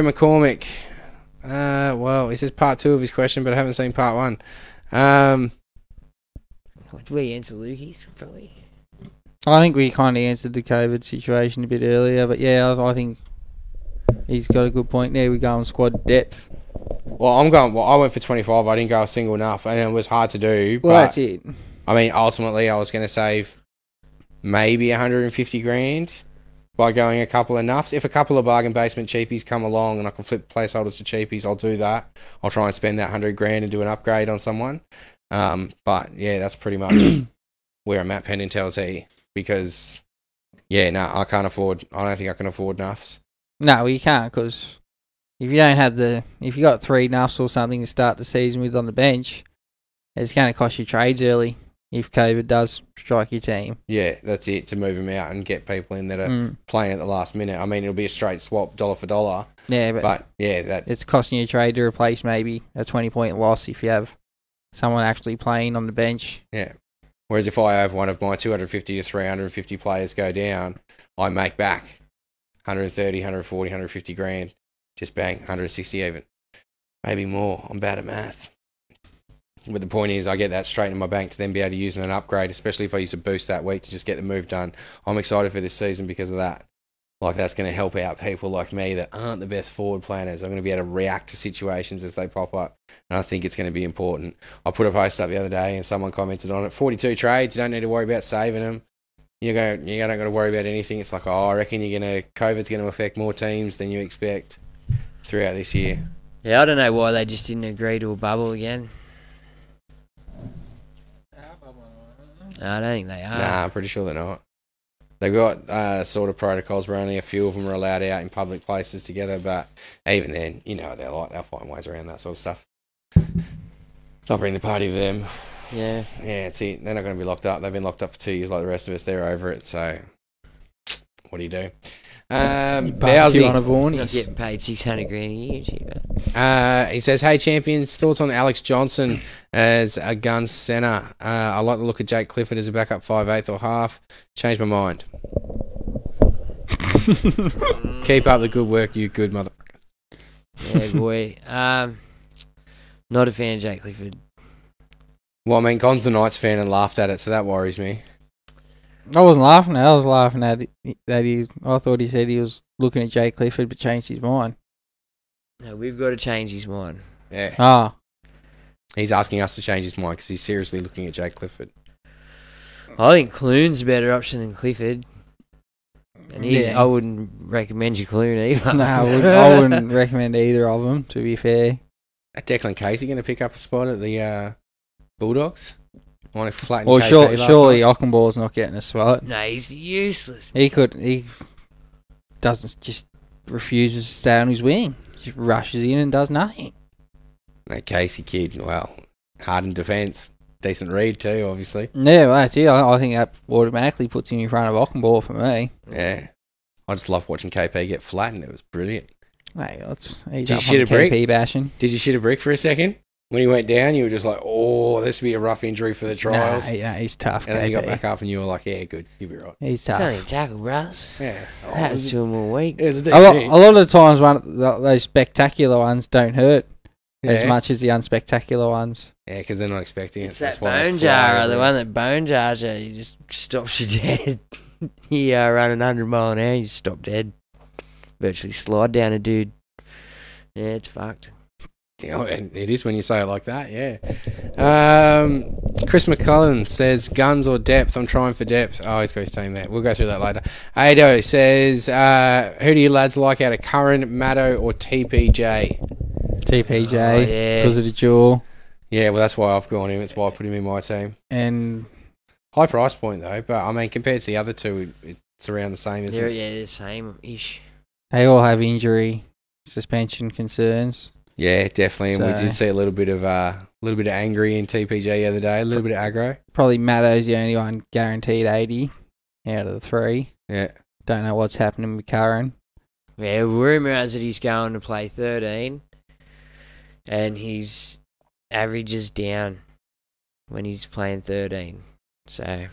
McCormick. Well, this is part two of his question, but I haven't seen part one. Did we answer Lukey's probably? I think we kind of answered the COVID situation a bit earlier, but yeah, I think he's got a good point there. We go on squad depth. Well, I went for 25. I didn't go single enough, and it was hard to do. Well, but, that's it. I mean, ultimately, I was going to save. Maybe 150 grand by going a couple of nuffs. If a couple of bargain basement cheapies come along and I can flip placeholders to cheapies, I'll do that. I'll try and spend that 100 grand and do an upgrade on someone. But yeah, that's pretty much where I'm at, Pennintel T, because yeah, I can't afford. I don't think I can afford nuffs. No, you can't, because if you don't have if you got three nuffs or something to start the season with on the bench, it's going to cost you trades early. If COVID does strike your team. Yeah, that's it, to move them out and get people in that are playing at the last minute. I mean, it'll be a straight swap, dollar for dollar. Yeah, but yeah, it's costing you a trade to replace maybe a 20-point loss if you have someone actually playing on the bench. Yeah. Whereas if I have one of my 250 to 350 players go down, I make back 130, 140, 150 grand. Just bang, 160 even. Maybe more. I'm bad at math. But the point is, I get that straight in my bank to then be able to use in an upgrade, especially if I use a boost that week to just get the move done. I'm excited for this season because of that. Like, that's going to help out people like me that aren't the best forward planners. I'm going to be able to react to situations as they pop up. And I think it's going to be important. I put a post up the other day and someone commented on it. 42 trades, you don't need to worry about saving them. You don't got to worry about anything. It's like, oh, I reckon you're going to, COVID's going to affect more teams than you expect throughout this year. Yeah, I don't know why they just didn't agree to a bubble again. I don't think they are. Nah, I'm pretty sure they're not. They've got sort of protocols where only a few of them are allowed out in public places together, but even then, you know what they're like. They'll find ways around that sort of stuff. They'll bring the party with them. Yeah. Yeah, it's it. They're not going to be locked up. They've been locked up for 2 years like the rest of us. They're over it, so what do you do? Bowsy, he's getting paid 600 grand a year. He says, hey champions, thoughts on Alex Johnson as a gun centre? I like the look of Jake Clifford as a backup 5/8 or half. Changed my mind. Keep up the good work, you good motherfuckers. Yeah, boy. Not a fan of Jake Clifford. Well, I mean, Con's the Knights fan and laughed at it, so that worries me. I wasn't laughing at it. I was laughing at it, that he. I thought he said he was looking at Jake Clifford, but changed his mind. No, we've got to change his mind. Yeah. Ah. Oh. He's asking us to change his mind because he's seriously looking at Jake Clifford. I think Clune's a better option than Clifford. And yeah. I wouldn't recommend you Clune either. No, I wouldn't recommend either of them, to be fair. Declan Casey going to pick up a spot at the Bulldogs? Well, surely Ockenball's not getting a spot. No, he's useless. Man. He doesn't, just refuses to stay on his wing. Just rushes in and does nothing. No, Casey kid, well, hard in defence. Decent read too, obviously. Yeah, well, that's it. I think that automatically puts him in front of Ockenball for me. Yeah. I just love watching KP get flattened. It was brilliant. Mate, did you shit a brick? Bashing. Did you shit a brick for a second? When he went down, you were just like, oh, this would be a rough injury for the trials. No, he's tough. And then he got back up and you were like, yeah, good, you'll be right. He's tough. It's only a tackle, bros. Yeah. Oh, that was 2 more weeks. A lot of the times, those spectacular ones don't hurt as much as the unspectacular ones. Yeah, because they're not expecting it. It's that bone jar, the one that bone jars you, just stops you dead. You run 100 mile an hour, you stop dead. Virtually slide down a dude. Yeah, it's fucked. You know, it is when you say it like that, yeah. Chris McCullen says, guns or depth? I'm trying for depth. Oh, he's got his team there. We'll go through that later. Ado says, who do you lads like out of Curran, Maddo or TPJ? TPJ, because of the jaw. Yeah, well, that's why I've gone him. It's why I put him in my team. And high price point, though. But, I mean, compared to the other two, it's around the same, isn't it? Yeah, they're the same-ish. They all have injury, suspension concerns. Yeah, definitely, and so, we did see a little bit of angry in TPJ the other day, a little bit of aggro. Probably Maddo's the only one guaranteed 80 out of the 3. Yeah, don't know what's happening with Curran. Yeah, rumour is that he's going to play 13, and his average is down when he's playing 13. So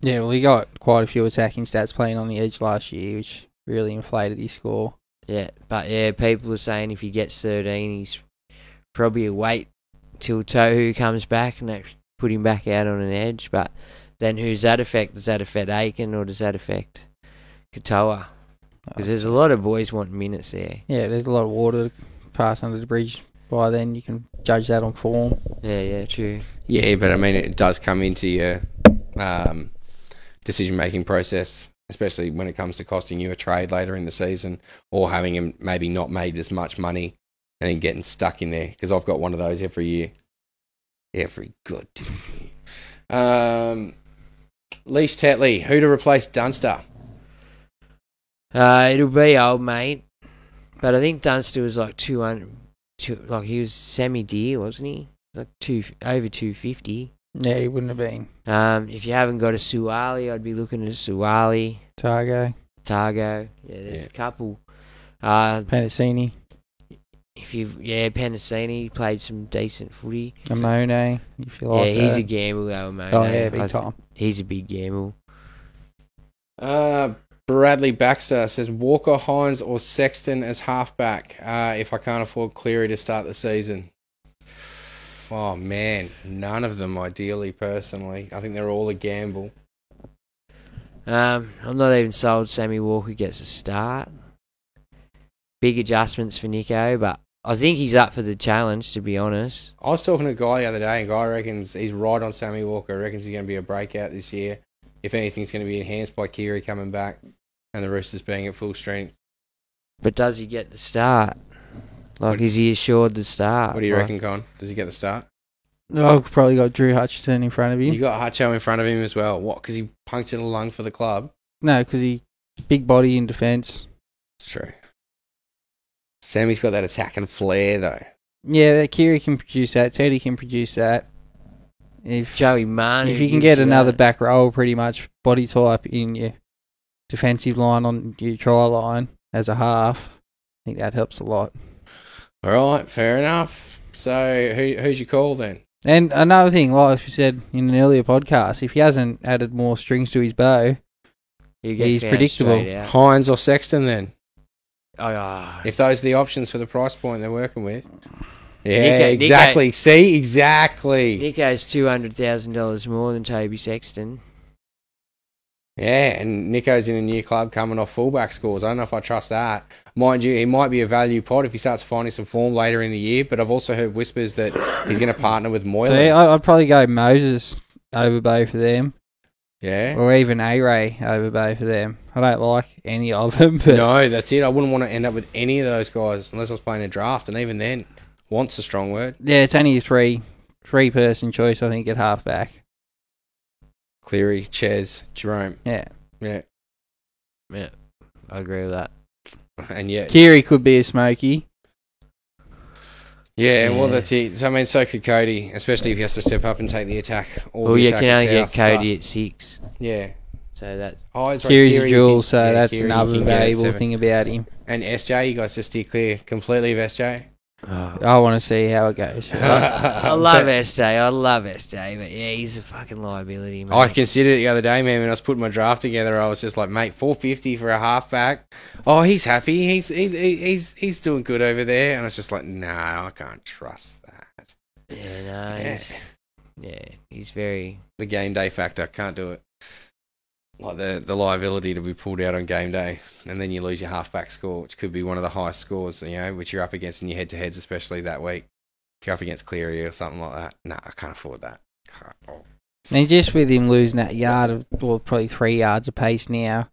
yeah, well, he got quite a few attacking stats playing on the edge last year, which really inflated his score. Yeah, but yeah, people are saying if he gets 13, he's probably a wait till Tohu comes back and they put him back out on an edge. But then who's that affect? Does that affect Aiken or does that affect Katoa? Because there's a lot of boys wanting minutes there. Yeah, there's a lot of water to pass under the bridge. By then you can judge that on form. Yeah, yeah, true. Yeah, but I mean it does come into your decision-making process. Especially when it comes to costing you a trade later in the season or having him maybe not made as much money and then getting stuck in there. Because I've got one of those every year. Every good year. Leash Tetley, who to replace Dunster? It'll be old mate. But I think Dunster was like 200. Like he was semi-deer, wasn't he? Like over 250. Yeah, he wouldn't have been. If you haven't got a Suwali, I'd be looking at a Suwali. Targo. Yeah, there's a couple. Penasini. Penasini played some decent footy. Amone, if you like. Yeah, he's a gamble though, Amone. Oh yeah, big time. He's a big gamble. Bradley Baxter says Walker, Hines, or Sexton as halfback. If I can't afford Cleary to start the season. Oh, man, none of them, ideally, personally. I think they're all a gamble. I'm not even sold Sammy Walker gets a start. Big adjustments for Nico, but I think he's up for the challenge, to be honest. I was talking to a guy the other day, and guy reckons he's right on Sammy Walker. Reckons he's going to be a breakout this year. If anything's going to be enhanced by Kiri coming back and the Roosters being at full strength. But does he get the start? Like, is he assured the start? What do you reckon, Con? Does he get the start? No, I've probably got Drew Hutchison in front of him. You got Hutcho in front of him as well. What, because he punctured a lung for the club? No, because he big body in defence. It's true. Sammy's got that attack and flair, though. Yeah, Kiri can produce that. Teddy can produce that. If Joey Marnie, if you can get another back row, pretty much body type in your defensive line on your try line as a half, I think that helps a lot. All right, fair enough. So who's your call then? And another thing, like we said in an earlier podcast, if he hasn't added more strings to his bow, he's predictable. Hines or Sexton then? If those are the options for the price point they're working with. Yeah, Nico, exactly. Nico, see, exactly. Nico's $200,000 more than Toby Sexton. Yeah, and Nico's in a new club coming off fullback scores. I don't know if I trust that. Mind you, he might be a value pod if he starts finding some form later in the year, but I've also heard whispers that he's going to partner with Moylan. See, I'd probably go Moses over Bay for them. Yeah. Or even A-Ray over Bay for them. I don't like any of them. But no, that's it. I wouldn't want to end up with any of those guys unless I was playing a draft, and even then... Wants a strong word. Yeah, it's only a three-person choice, I think, at halfback. Cleary, Chez, Jerome. Yeah. Yeah. Yeah. I agree with that. And yeah. Cleary could be a smoky. Yeah, well, that's it. So, I mean, so could Cody, especially if he has to step up and take the attack. Well, you can only get Cody at 6. Yeah. So that's... Cleary's a jewel, so that's another valuable thing about him. And SJ, you guys just steer clear completely of SJ. Oh. I want to see how it goes. I love SJ. I love SJ, but yeah, he's a fucking liability, man. I considered it the other day, man. When I was putting my draft together, I was just like, mate, $450 for a halfback. Oh, he's happy. He's doing good over there. And I was just like, no, I can't trust that. Yeah, no. Yeah, he's very the game day factor. Can't do it. Like the liability to be pulled out on game day, and then you lose your halfback score, which could be one of the highest scores, you know, which you're up against in your head-to-heads, especially that week. If you're up against Cleary or something like that, no, I can't afford that. And just with him losing that yard, or well, probably 3 yards a pace now,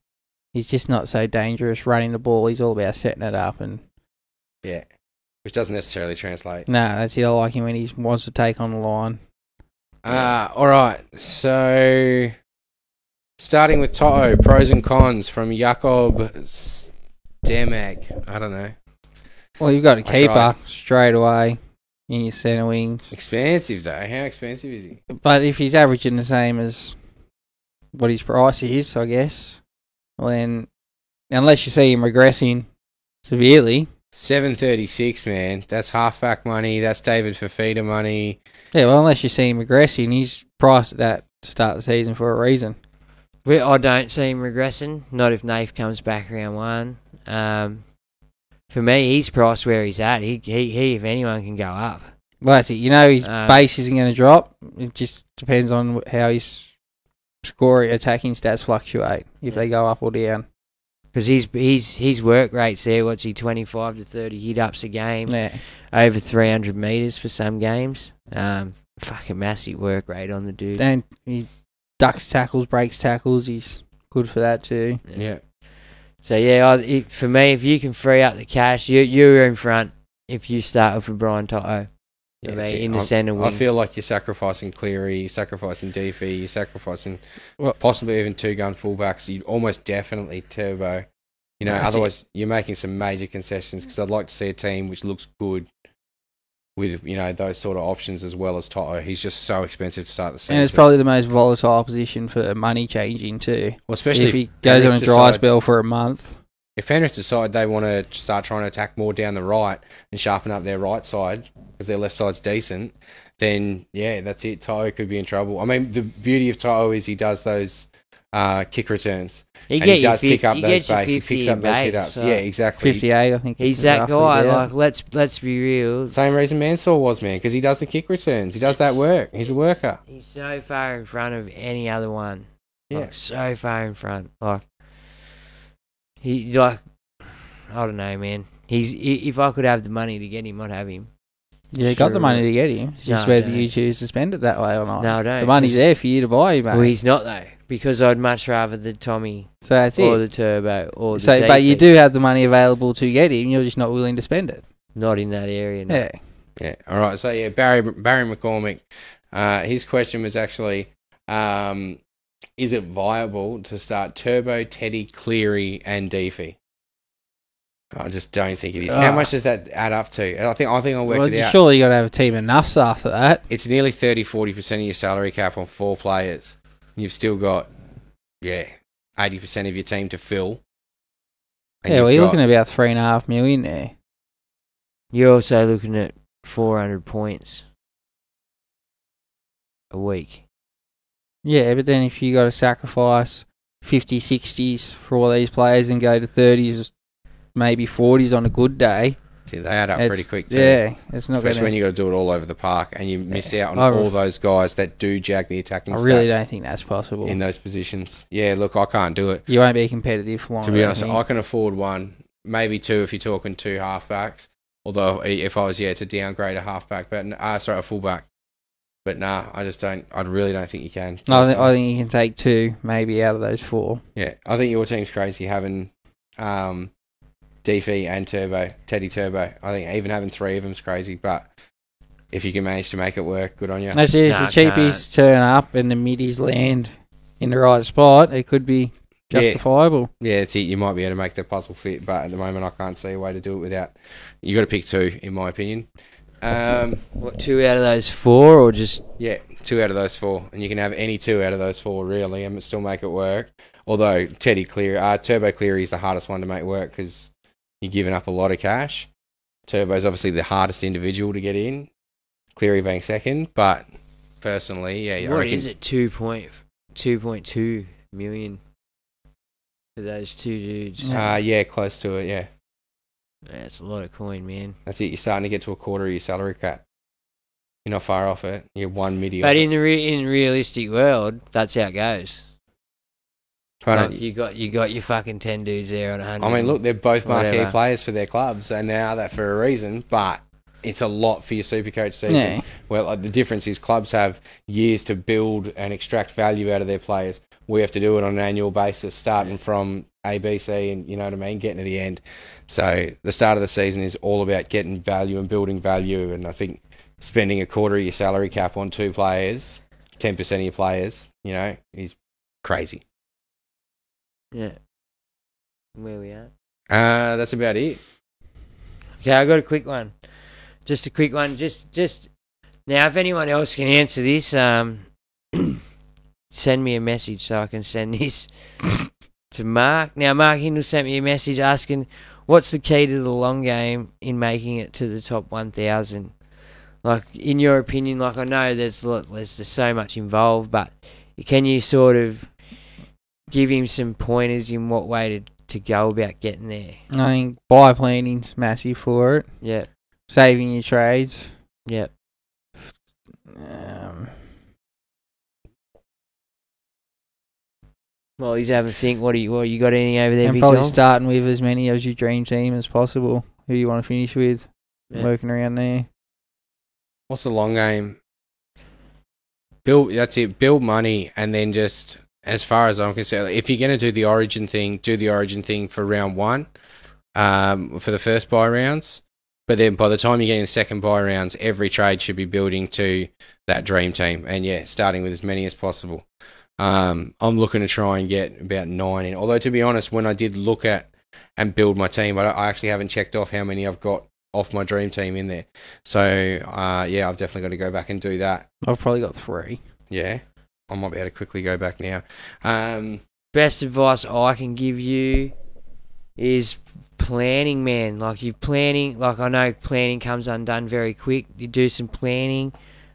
he's just not so dangerous running the ball. He's all about setting it up, and yeah, which doesn't necessarily translate. No, that's it. I like him when he wants to take on the line. All right, so. Starting with Toto, pros and cons from Jakob Stemag. I don't know. Well, you've got a keeper straight away in your centre wings. Expensive, though. How expensive is he? But if he's averaging the same as what his price is, I guess, well then, unless you see him regressing severely. 736, man. That's halfback money. That's David Fafita money. Yeah, well, unless you see him regressing, he's priced at that to start the season for a reason. I don't see him regressing. Not if Nath comes back round one. For me, he's priced where he's at. He if anyone, can go up. Well, that's it. You know, his base isn't going to drop. It just depends on how his scoring, attacking stats fluctuate, if they go up or down. Because his work rate's there. What's he, 25 to 30 hit-ups a game? Yeah. Over 300 metres for some games. Fucking massive work rate on the dude. And he... ducks tackles, breaks tackles. He's good for that too. Yeah. So yeah, for me, if you can free up the cash, you're in front. If you start off with Brian Toto, in the centre wing, I feel like you're sacrificing Cleary, you're sacrificing Deefy, you're sacrificing possibly even two-gun fullbacks. You'd almost definitely turbo. You know, otherwise you're making some major concessions, because I'd like to see a team which looks good with, you know, those sort of options as well as Toto. He's just so expensive to start the season. And it's probably the most volatile position for money changing too. Well, especially if he goes on a dry spell for a month. If Penrith decide they want to start trying to attack more down the right and sharpen up their right side because their left side's decent, then, yeah, that's it. Toto could be in trouble. I mean, the beauty of Toto is he does those kick returns. He does pick up those bases. He picks up those hit-ups. So yeah, exactly. 58, I think. He's that guy. Yeah. Like, let's be real. Same reason Mansour was, man, because he does the kick returns. He does that work. He's a worker. He's so far in front of any other one. Yeah. Like, so far in front. Like, he, like, I don't know, man. He's, if I could have the money to get him, I'd have him. Yeah, you got the money to get him. It's just whether you choose to spend it that way or not. No, I don't. The money's there for you to buy him, mate. Well, he's not, though, because I'd much rather the Tommy or the Turbo or the DP. But you do have the money available to get him. You're just not willing to spend it. Not in that area, no. Yeah. Yeah, all right. So, yeah, Barry McCormick, his question was actually, is it viable to start Turbo, Teddy, Cleary and Deefy? I just don't think it is. How much does that add up to? I think I worked it out. Surely you got to have a team enough after that. It's nearly 30-40% of your salary cap on 4 players. You've still got 80% of your team to fill. And yeah, well, you're looking at about $3.5 million there. You're also looking at 400 points a week. Yeah, but then if you got to sacrifice 50s, 60s for all these players and go to 30s. Maybe 40s on a good day. See, they add up pretty quick too. Yeah, it's not. Especially when you got to do it all over the park, and you miss out on all those guys that do jag the attacking stats. I really don't think that's possible in those positions. Yeah, look, I can't do it. You won't be competitive for long. To be honest, I can afford 1, maybe 2 if you're talking 2 halfbacks. Although if I was to downgrade a halfback, but sorry, a fullback. But nah, I just don't. I really don't think you can. No, I think you can take 2 maybe out of those 4. Yeah, I think your team's crazy having. Deefy and Turbo, Teddy Turbo. I think even having 3 of them is crazy, but if you can manage to make it work, good on you. That's it. If the cheapies turn up and the middies land in the right spot, it could be justifiable. Yeah, that's it. You might be able to make the puzzle fit, but at the moment I can't see a way to do it without. You got to pick 2, in my opinion. What, 2 out of those 4, or just... Yeah, 2 out of those 4, and you can have any 2 out of those 4, really, and still make it work. Although Turbo Cleary is the hardest one to make work because... You're giving up a lot of cash. Turbo's obviously the hardest individual to get in. Cleary being second, but personally, yeah. What is it, 2.2 million for those 2 dudes? Yeah, close to it, yeah. That's a lot of coin, man. That's it. You're starting to get to a quarter of your salary cap. You're not far off it. You're 1 million. But in the realistic world, that's how it goes. Like you got your fucking 10 dudes there on 100. I mean, look, they're both marquee players for their clubs, and they are that for a reason. But it's a lot for your Supercoach season. Yeah. Well, like, the difference is clubs have years to build and extract value out of their players. We have to do it on an annual basis, starting from ABC, and you know what I mean, getting to the end. So the start of the season is all about getting value and building value. And I think spending a quarter of your salary cap on 2 players, 10% of your players, you know, is crazy. Yeah. Where we at? That's about it. Okay, I got a quick one. Just a quick one. Just now, if anyone else can answer this, send me a message so I can send this to Mark. Now, Mark Hindle sent me a message asking, what's the key to the long game in making it to the top 1,000? Like, in your opinion, like, I know there's so much involved, but can you sort of give him some pointers in what way to go about getting there? I think buy planning's massive for it. Yeah. Saving your trades. Yep. Well, he's having a think. What do you got anything over there? And probably starting with as many as your dream team as possible. Who you want to finish with? Yep. Working around there. What's the long game? Build money, and then just. As far as I'm concerned, if you're going to do the origin thing, do the origin thing for round 1, for the first buy rounds. But then by the time you get in the second buy rounds, every trade should be building to that dream team. And, yeah, starting with as many as possible. I'm looking to try and get about 9 in. Although, to be honest, when I did look at and build my team, I actually haven't checked off how many I've got off my dream team in there. So, yeah, I've definitely got to go back and do that. I've probably got 3. Yeah. I might be able to quickly go back now. Best advice I can give you is planning, man. Like, you're planning. Like, I know planning comes undone very quick. You do some planning.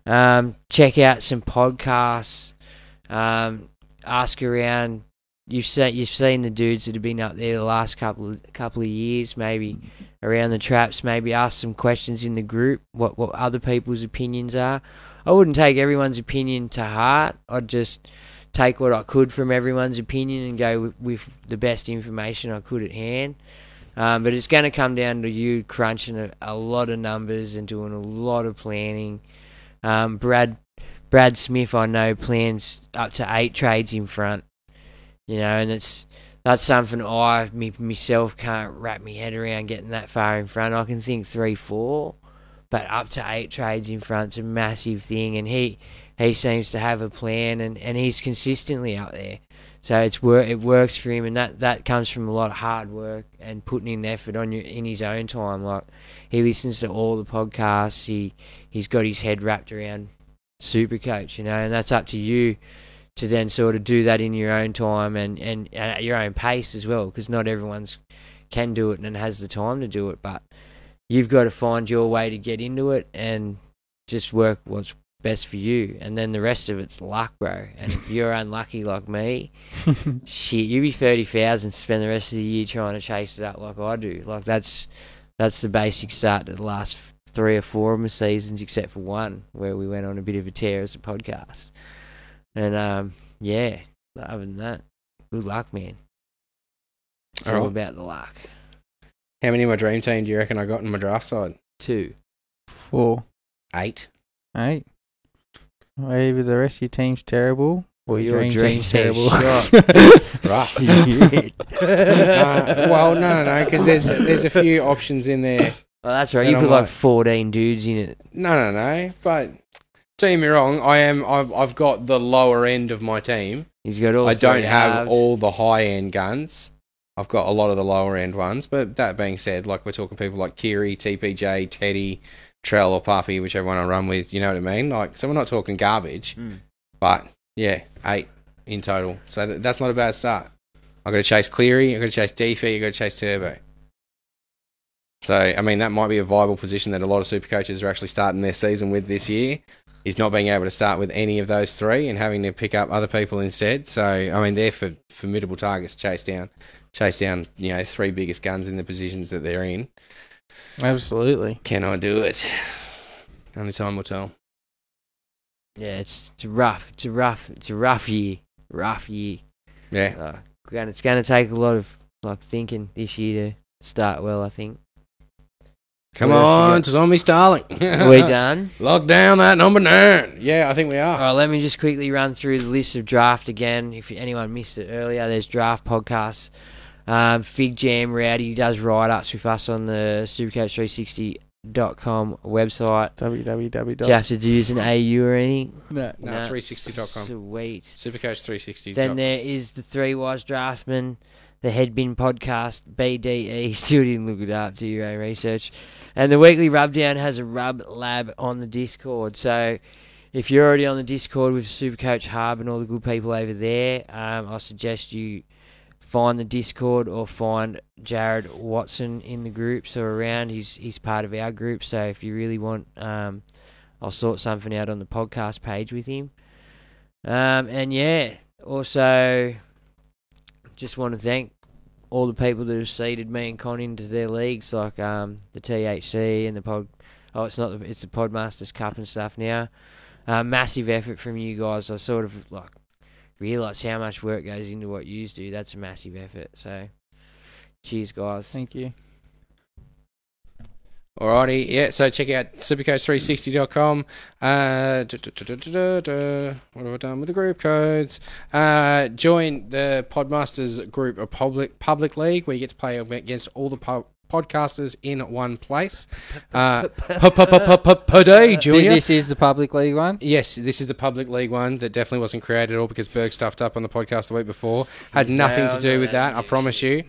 Check out some podcasts. Ask around. You've seen the dudes that have been up there the last couple of years, maybe around the traps. Maybe ask some questions in the group. What other people's opinions are. I wouldn't take everyone's opinion to heart. I'd just take what I could from everyone's opinion and go with the best information I could at hand. But it's going to come down to you crunching a lot of numbers and doing a lot of planning. Brad Smith, I know, plans up to 8 trades in front, you know, and that's something myself can't wrap my head around, getting that far in front. I can think 3, 4, but up to 8 trades in front's a massive thing, and he seems to have a plan, and he's consistently up there, so it works for him, and that comes from a lot of hard work and putting in effort in his own time. Like, he listens to all the podcasts, he's got his head wrapped around Supercoach, you know, and that's up to you to then sort of do that in your own time and at your own pace as well, because not everyone's can do it and has the time to do it, but you've got to find your way to get into it and just work what's best for you, and then the rest of it's luck, bro. And if you're unlucky like me, shit, you be 30,000 and spend the rest of the year trying to chase it up like I do. Like, that's the basic start to the last 3 or 4 of my seasons, except for one where we went on a bit of a tear as a podcast. And yeah, other than that, good luck, man. It's all about the luck. How many of my dream team do you reckon I got in my draft side? 2. 4. 8. 8. Either the rest of your team's terrible or your dream's terrible. Right. Well, no, because there's a few options in there. Well, that's right. You put like 14 dudes in it. No. But don't get me wrong, I've got the lower end of my team. He's got all. I don't have all the high end guns. I've got a lot of the lower end ones. But that being said, like, we're talking people like Kiri, TPJ, Teddy, Trell, or Puppy, whichever one I run with. You know what I mean? Like, so we're not talking garbage. Mm. But yeah, 8 in total. So that's not a bad start. I've got to chase Cleary. I've got to chase Defi. I've got to chase Turbo. So, I mean, that might be a viable position that a lot of super coaches are actually starting their season with this year, is not being able to start with any of those 3 and having to pick up other people instead. So, I mean, they're for formidable targets to chase down, you know, 3 biggest guns in the positions that they're in. Absolutely. Can I do it? Only time will tell. Yeah, it's a rough year. Yeah. It's going to take a lot of, like, thinking this year to start well, I think. Come on, Zombie Starling. We done? Lock down that number 9. Yeah, I think we are. All right, let me just quickly run through the list of draft again. If anyone missed it earlier, there's draft podcasts. Fig Jam, Rowdy does write-ups with us on the Supercoach360.com website. www. Do you have to use an AU or anything? No, 360.com. Sweet. Supercoach360. Then there is the Three Wise Draftsmen, The Headbin podcast, BDE, still didn't look it up, do your own research. And the Weekly Rubdown has a Rub Lab on the Discord. So if you're already on the Discord with Supercoach Hub and all the good people over there, I suggest you find the Discord or find Jared Watson in the groups or around. He's part of our group. So if you really want, I'll sort something out on the podcast page with him. And yeah, also, just want to thank all the people that have seeded me and Con into their leagues, like the THC and the Pod. Oh, it's the Podmasters Cup and stuff now. Massive effort from you guys. I sort of like realise how much work goes into what you do. That's a massive effort. So, cheers, guys. Thank you. Alrighty, yeah. So check out supercoach360.com. What have I done with the group codes? Join the Podmasters group, a public league where you get to play against all the podcasters in one place. Today, Junior. This is the public league one? Yes, this is the public league one that definitely wasn't created at all because Berg stuffed up on the podcast the week before. Had nothing to do with that, I promise you.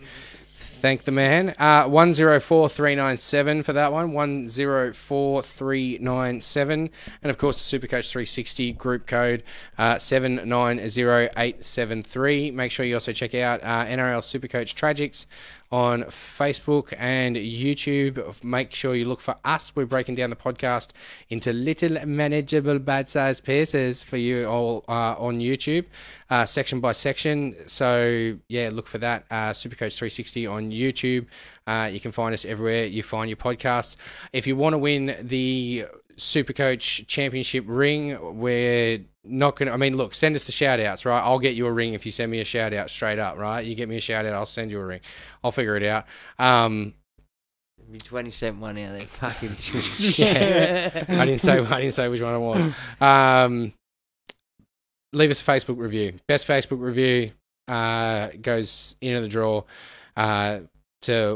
Thank the man. 104397 for that one. 104397, and of course the Supercoach 360 group code 790873. Make sure you also check out NRL Supercoach Tragics on Facebook and YouTube. Make sure you look for us. We're breaking down the podcast into little manageable bite-sized pieces for you all on YouTube, section by section. So yeah, look for that. Supercoach 360 on YouTube. You can find us everywhere you find your podcasts. If you want to win the Supercoach Championship ring, we're not going to, I mean, look, send us the shout outs, right? I'll get you a ring if you send me a shout out straight up, right? You get me a shout out, I'll send you a ring. I'll figure it out. It'd be 20 cent one out there, fucking. Yeah. I didn't say which one it was. Leave us a Facebook review. Best Facebook review goes into the draw to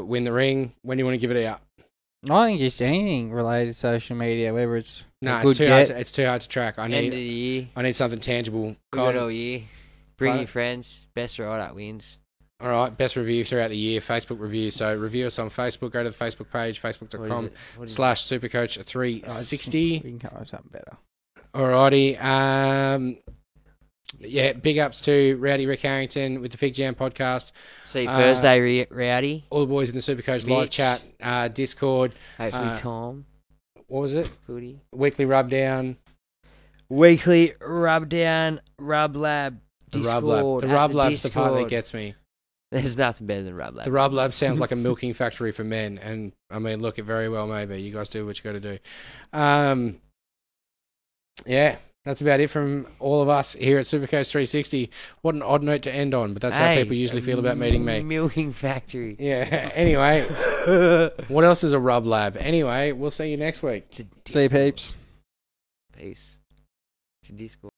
win the ring. When do you want to give it out? I think just anything related to social media, whether it's it's too hard to track. I need I need something tangible. Good all year. Bring your friends. Best writer wins. All right, best review throughout the year, Facebook review. So review us on Facebook. Go to the Facebook page, facebook.com/Supercoach360. We can come up with something better. All righty. Yeah, big ups to Rowdy Rick Harrington with the Fig Jam podcast. See you Thursday, Rowdy. All the boys in the Supercoach Live Chat, Discord. Hopefully Tom. What was it? Footy. Weekly Rubdown. Weekly Rubdown, Rub Lab, Discord. The Rub Lab's the part that gets me. There's nothing better than Rub Lab. The Rub Lab sounds like a milking factory for men. And, I mean, look, it very well may be. You guys do what you got to do. Yeah, that's about it from all of us here at Supercoach 360. What an odd note to end on, but that's how people usually feel about meeting me. Milking factory. Yeah, anyway. What else is a Rub Lab? Anyway, we'll see you next week. See you, peeps. Peace. It's a Discord.